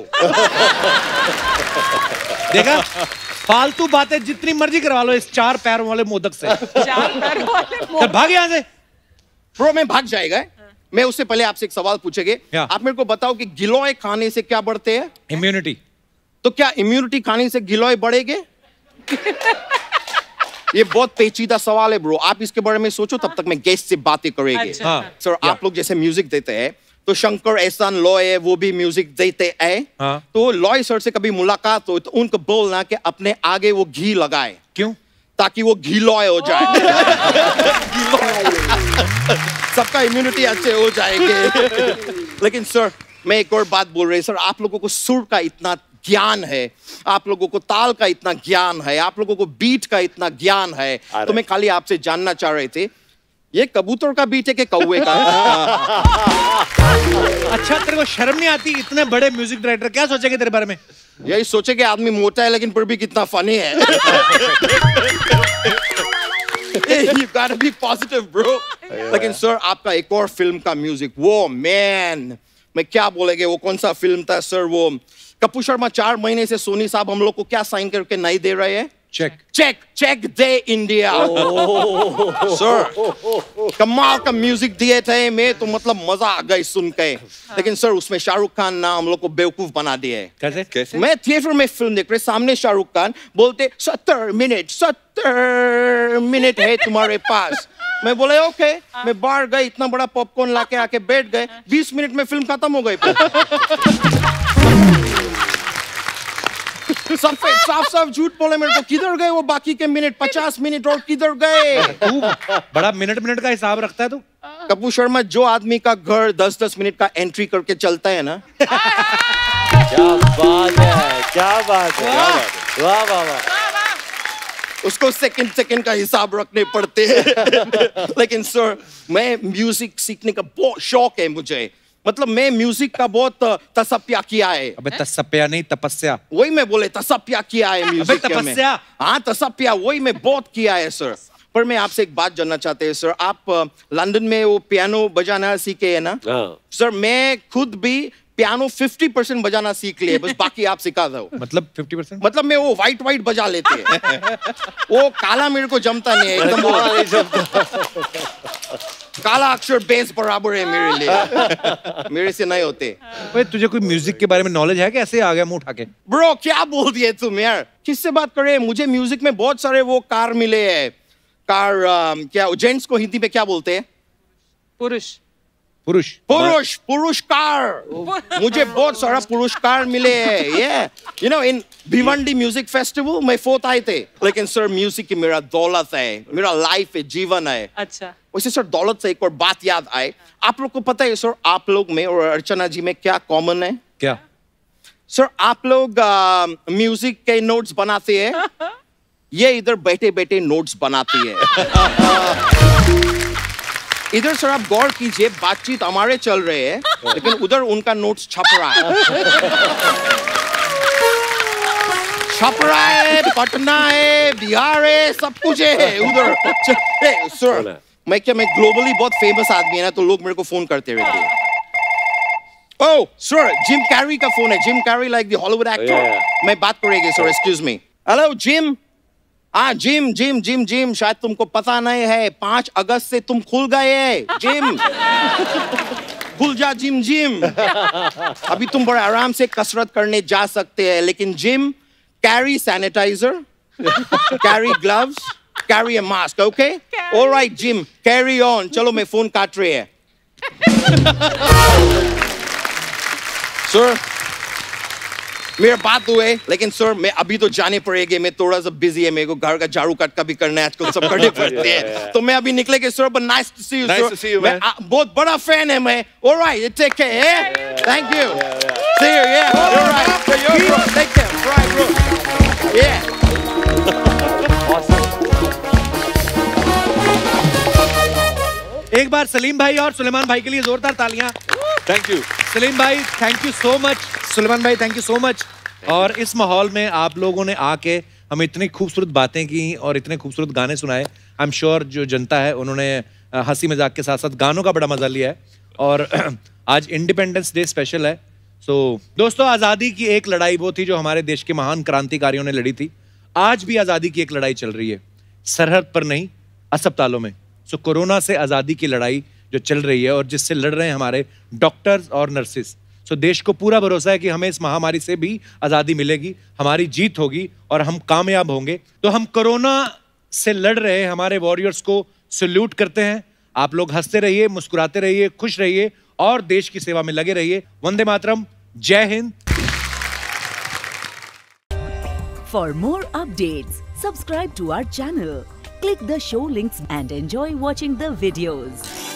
देखा, फालतू बातें जितनी मर्जी करवा लो इस चार पैरों वाले मोदक से। चार पैरों वाले मोदक, भाग यहाँ से ब्रो, मैं भाग जाएगा। हाँ। मैं उससे पहले आपसे एक सवाल पूछेंगे, आप मेरे को बताओ कि गिलोय खाने से क्या बढ़ते हैं? इम्यूनिटी। तो क्या इम्यूनिटी खाने से गिलोय बढ़ेंगे? ये बहुत पेचीदा सवाल है ब्रो, आप इसके बारे में सोचो। हाँ। तब तक मैं गेस्ट से बातें करेंगे। अच्छा। हाँ। सर आप लोग जैसे म्यूजिक देते हैं तो शंकर, एहसान, लॉय है वो भी म्यूजिक देते हैं। हाँ। तो लॉय सर से कभी मुलाकात हो तो उनको बोलना कि अपने आगे वो घी लगाए। क्यों? ताकि वो घिलॉय हो जाए। सबका इम्यूनिटी अच्छे हो जाएंगे। लेकिन सर मैं एक और बात बोल रही, सर आप लोगों को सुर का इतना ज्ञान है, आप लोगों को ताल का इतना ज्ञान है, आप लोगों को बीट का इतना ज्ञान है, तो मैं खाली आपसे जानना चाह रहे थे ये कबूतर का बीट है कि कौवे का? अच्छा तेरे को शर्म नहीं आती? इतने बड़े म्यूजिक डायरेक्टर क्या सोचेंगे तेरे बारे में? यही सोचे कि आदमी मोटा है लेकिन फिर भी कितना फनी है। You gotta be positive, bro. लेकिन सर आपका एक और फिल्म का म्यूजिक, वो मैन मैं क्या बोलेंगे वो कौन सा फिल्म था सर? वो कपिल शर्मा चार महीने से सोनी साहब हम लोग को क्या साइन करके नहीं दे रहे हैं? चेक चेक चेक दे इंडिया। सर कमाल का म्यूजिक दिए थे, मैं तो मतलब मजा आ गई सुन के। लेकिन सर उसमें शाहरुख खान ना हम लोग को बेवकूफ बना दिए। कैसे? कैसे? मैं थिएटर में फिल्म देख रहे, सामने शाहरुख खान बोलते सत्तर मिनट सत्तर मिनट है तुम्हारे पास। मैं बोले ओके, मैं बाहर गए इतना बड़ा पॉपकॉर्न लाके आके बैठ गए, बीस मिनट में फिल्म खत्म हो गई। सब साफ साफ झूठ बोले मेरे को, किधर गए वो बाकी के मिनट पचास मिनट और किधर गए? तू बड़ा मिनट मिनट का हिसाब रखता है तू। कपूर शर्मा जो आदमी का घर दस दस मिनट का एंट्री करके चलता है ना। क्या बात है, क्या बात है, वाह वाह वाह। उसको सेकंड सेकंड का हिसाब रखने पड़ते हैं। लेकिन सर मैं म्यूजिक सीखने का बहुत शौक है मुझे, मतलब मैं म्यूजिक का बहुत तपस्या किया है। अबे तपस्या नहीं, तपस्या। वही मैं बोले तपस्या किया है म्यूजिक के में। हाँ तपस्या वही मैं बहुत किया है सर। पर मैं आपसे एक बात जानना चाहते हैं सर, आप लंदन में वो पियानो बजाना सीखे है ना? सर मैं खुद भी पियानो फिफ्टी परसेंट बजाना सीख लिए, बस बाकी आप सिखा दो। मतलब फिफ्टी परसेंट? मतलब मैं वो व्हाइट व्हाइट बजा लेते हैं। वो काला मेरे को जमता नहीं है एकदम। काला अक्षर बेस बराबर है मेरे लिए, मेरे से नहीं होते। भाई तुझे कोई म्यूजिक के बारे में नॉलेज है? कैसे आ गया मुंह उठा के? ब्रो क्या बोल दिए तुम यार, किससे बात करे? मुझे म्यूजिक में बहुत सारे वो कार मिले है, कार क्या जेंट्स को हिंदी में क्या बोलते हैं? पुरुष। पुरुष पुरुष पुरस्कार, मुझे बहुत सारा पुरस्कार मिले हैं। ये you know in Bhiwandi music festival में फोर्थ आए थे। लेकिन सर म्यूजिक की मेरा दौलत है, मेरा लाइफ है, जीवन है। अच्छा वैसे सर दौलत से एक और बात याद आए, आप लोग को पता है सर आप लोग में और अर्चना जी में क्या कॉमन है? क्या सर? आप लोग म्यूजिक के नोट्स बनाते हैं, ये इधर बैठे बैठे नोट्स बनाती है। इधर सर आप गौर कीजिए, बातचीत हमारे चल रहे हैं लेकिन उधर उनका नोट्स छप रहा है। छप रहा है, पटना है, बिहार है, सब कुछ है उधर। सर मैं क्या मैं ग्लोबली बहुत फेमस आदमी है ना, तो लोग मेरे को फोन करते रहते हैं। ओह सर जिम कैरी का फोन है, Jim Carrey like the Hollywood actor. मैं बात करेंगे sir, excuse me. Hello Jim, हाँ जिम जिम जिम जिम शायद तुमको पता नहीं है पांच अगस्त से तुम खुल गए जिम खुल जा जिम जिम अभी तुम बड़े आराम से कसरत करने जा सकते हैं लेकिन Jim Carrey sanitiser carry gloves carry a mask okay alright Jim Carrey on चलो मैं फोन काट रहे हैं सर मेरा बात हुए लेकिन सर मैं अभी तो जाने पड़ेगी मैं थोड़ा सा बिजी है मेरे को घर का झाड़ू कटका भी करना है आजकल सब करने पड़ते हैं तो मैं अभी निकलेंगे sir but nice to see you sir मैं बहुत बड़ा फैन है मैं alright take care thank you see you या alright take care right bro या एक बार सलीम भाई और सुलेमान भाई के लिए जोरदार तालियां। थैंक यू सलीम भाई, thank you so much. Suleman भाई, थैंक यू सो मच। और इस माहौल में आप लोगों ने आके हमें इतनी खूबसूरत बातें की और इतने खूबसूरत गाने सुनाए। आई एम श्योर जो जनता है उन्होंने हंसी मजाक के साथ साथ गानों का बड़ा मजा लिया है। और आज इंडिपेंडेंस डे स्पेशल है। सो दोस्तों, आज़ादी की एक लड़ाई वो थी जो हमारे देश के महान क्रांतिकारियों ने लड़ी थी। आज भी आज़ादी की एक लड़ाई चल रही है, सरहद पर नहीं, अस्पतालों में। सो कोरोना से आज़ादी की लड़ाई जो चल रही है और जिससे लड़ रहे हैं हमारे डॉक्टर्स और नर्सेस। सो देश को पूरा भरोसा है कि हमें इस महामारी से भी आज़ादी मिलेगी, हमारी जीत होगी और हम कामयाब होंगे। तो हम कोरोना से लड़ रहे हमारे वॉरियर्स को सल्यूट करते हैं। आप लोग हंसते रहिए, मुस्कुराते रहिए, खुश रहिए और देश की सेवा में लगे रहिए। वंदे मातरम, जय हिंद। For more updates subscribe to our channel, click the show links and enjoy watching the videos.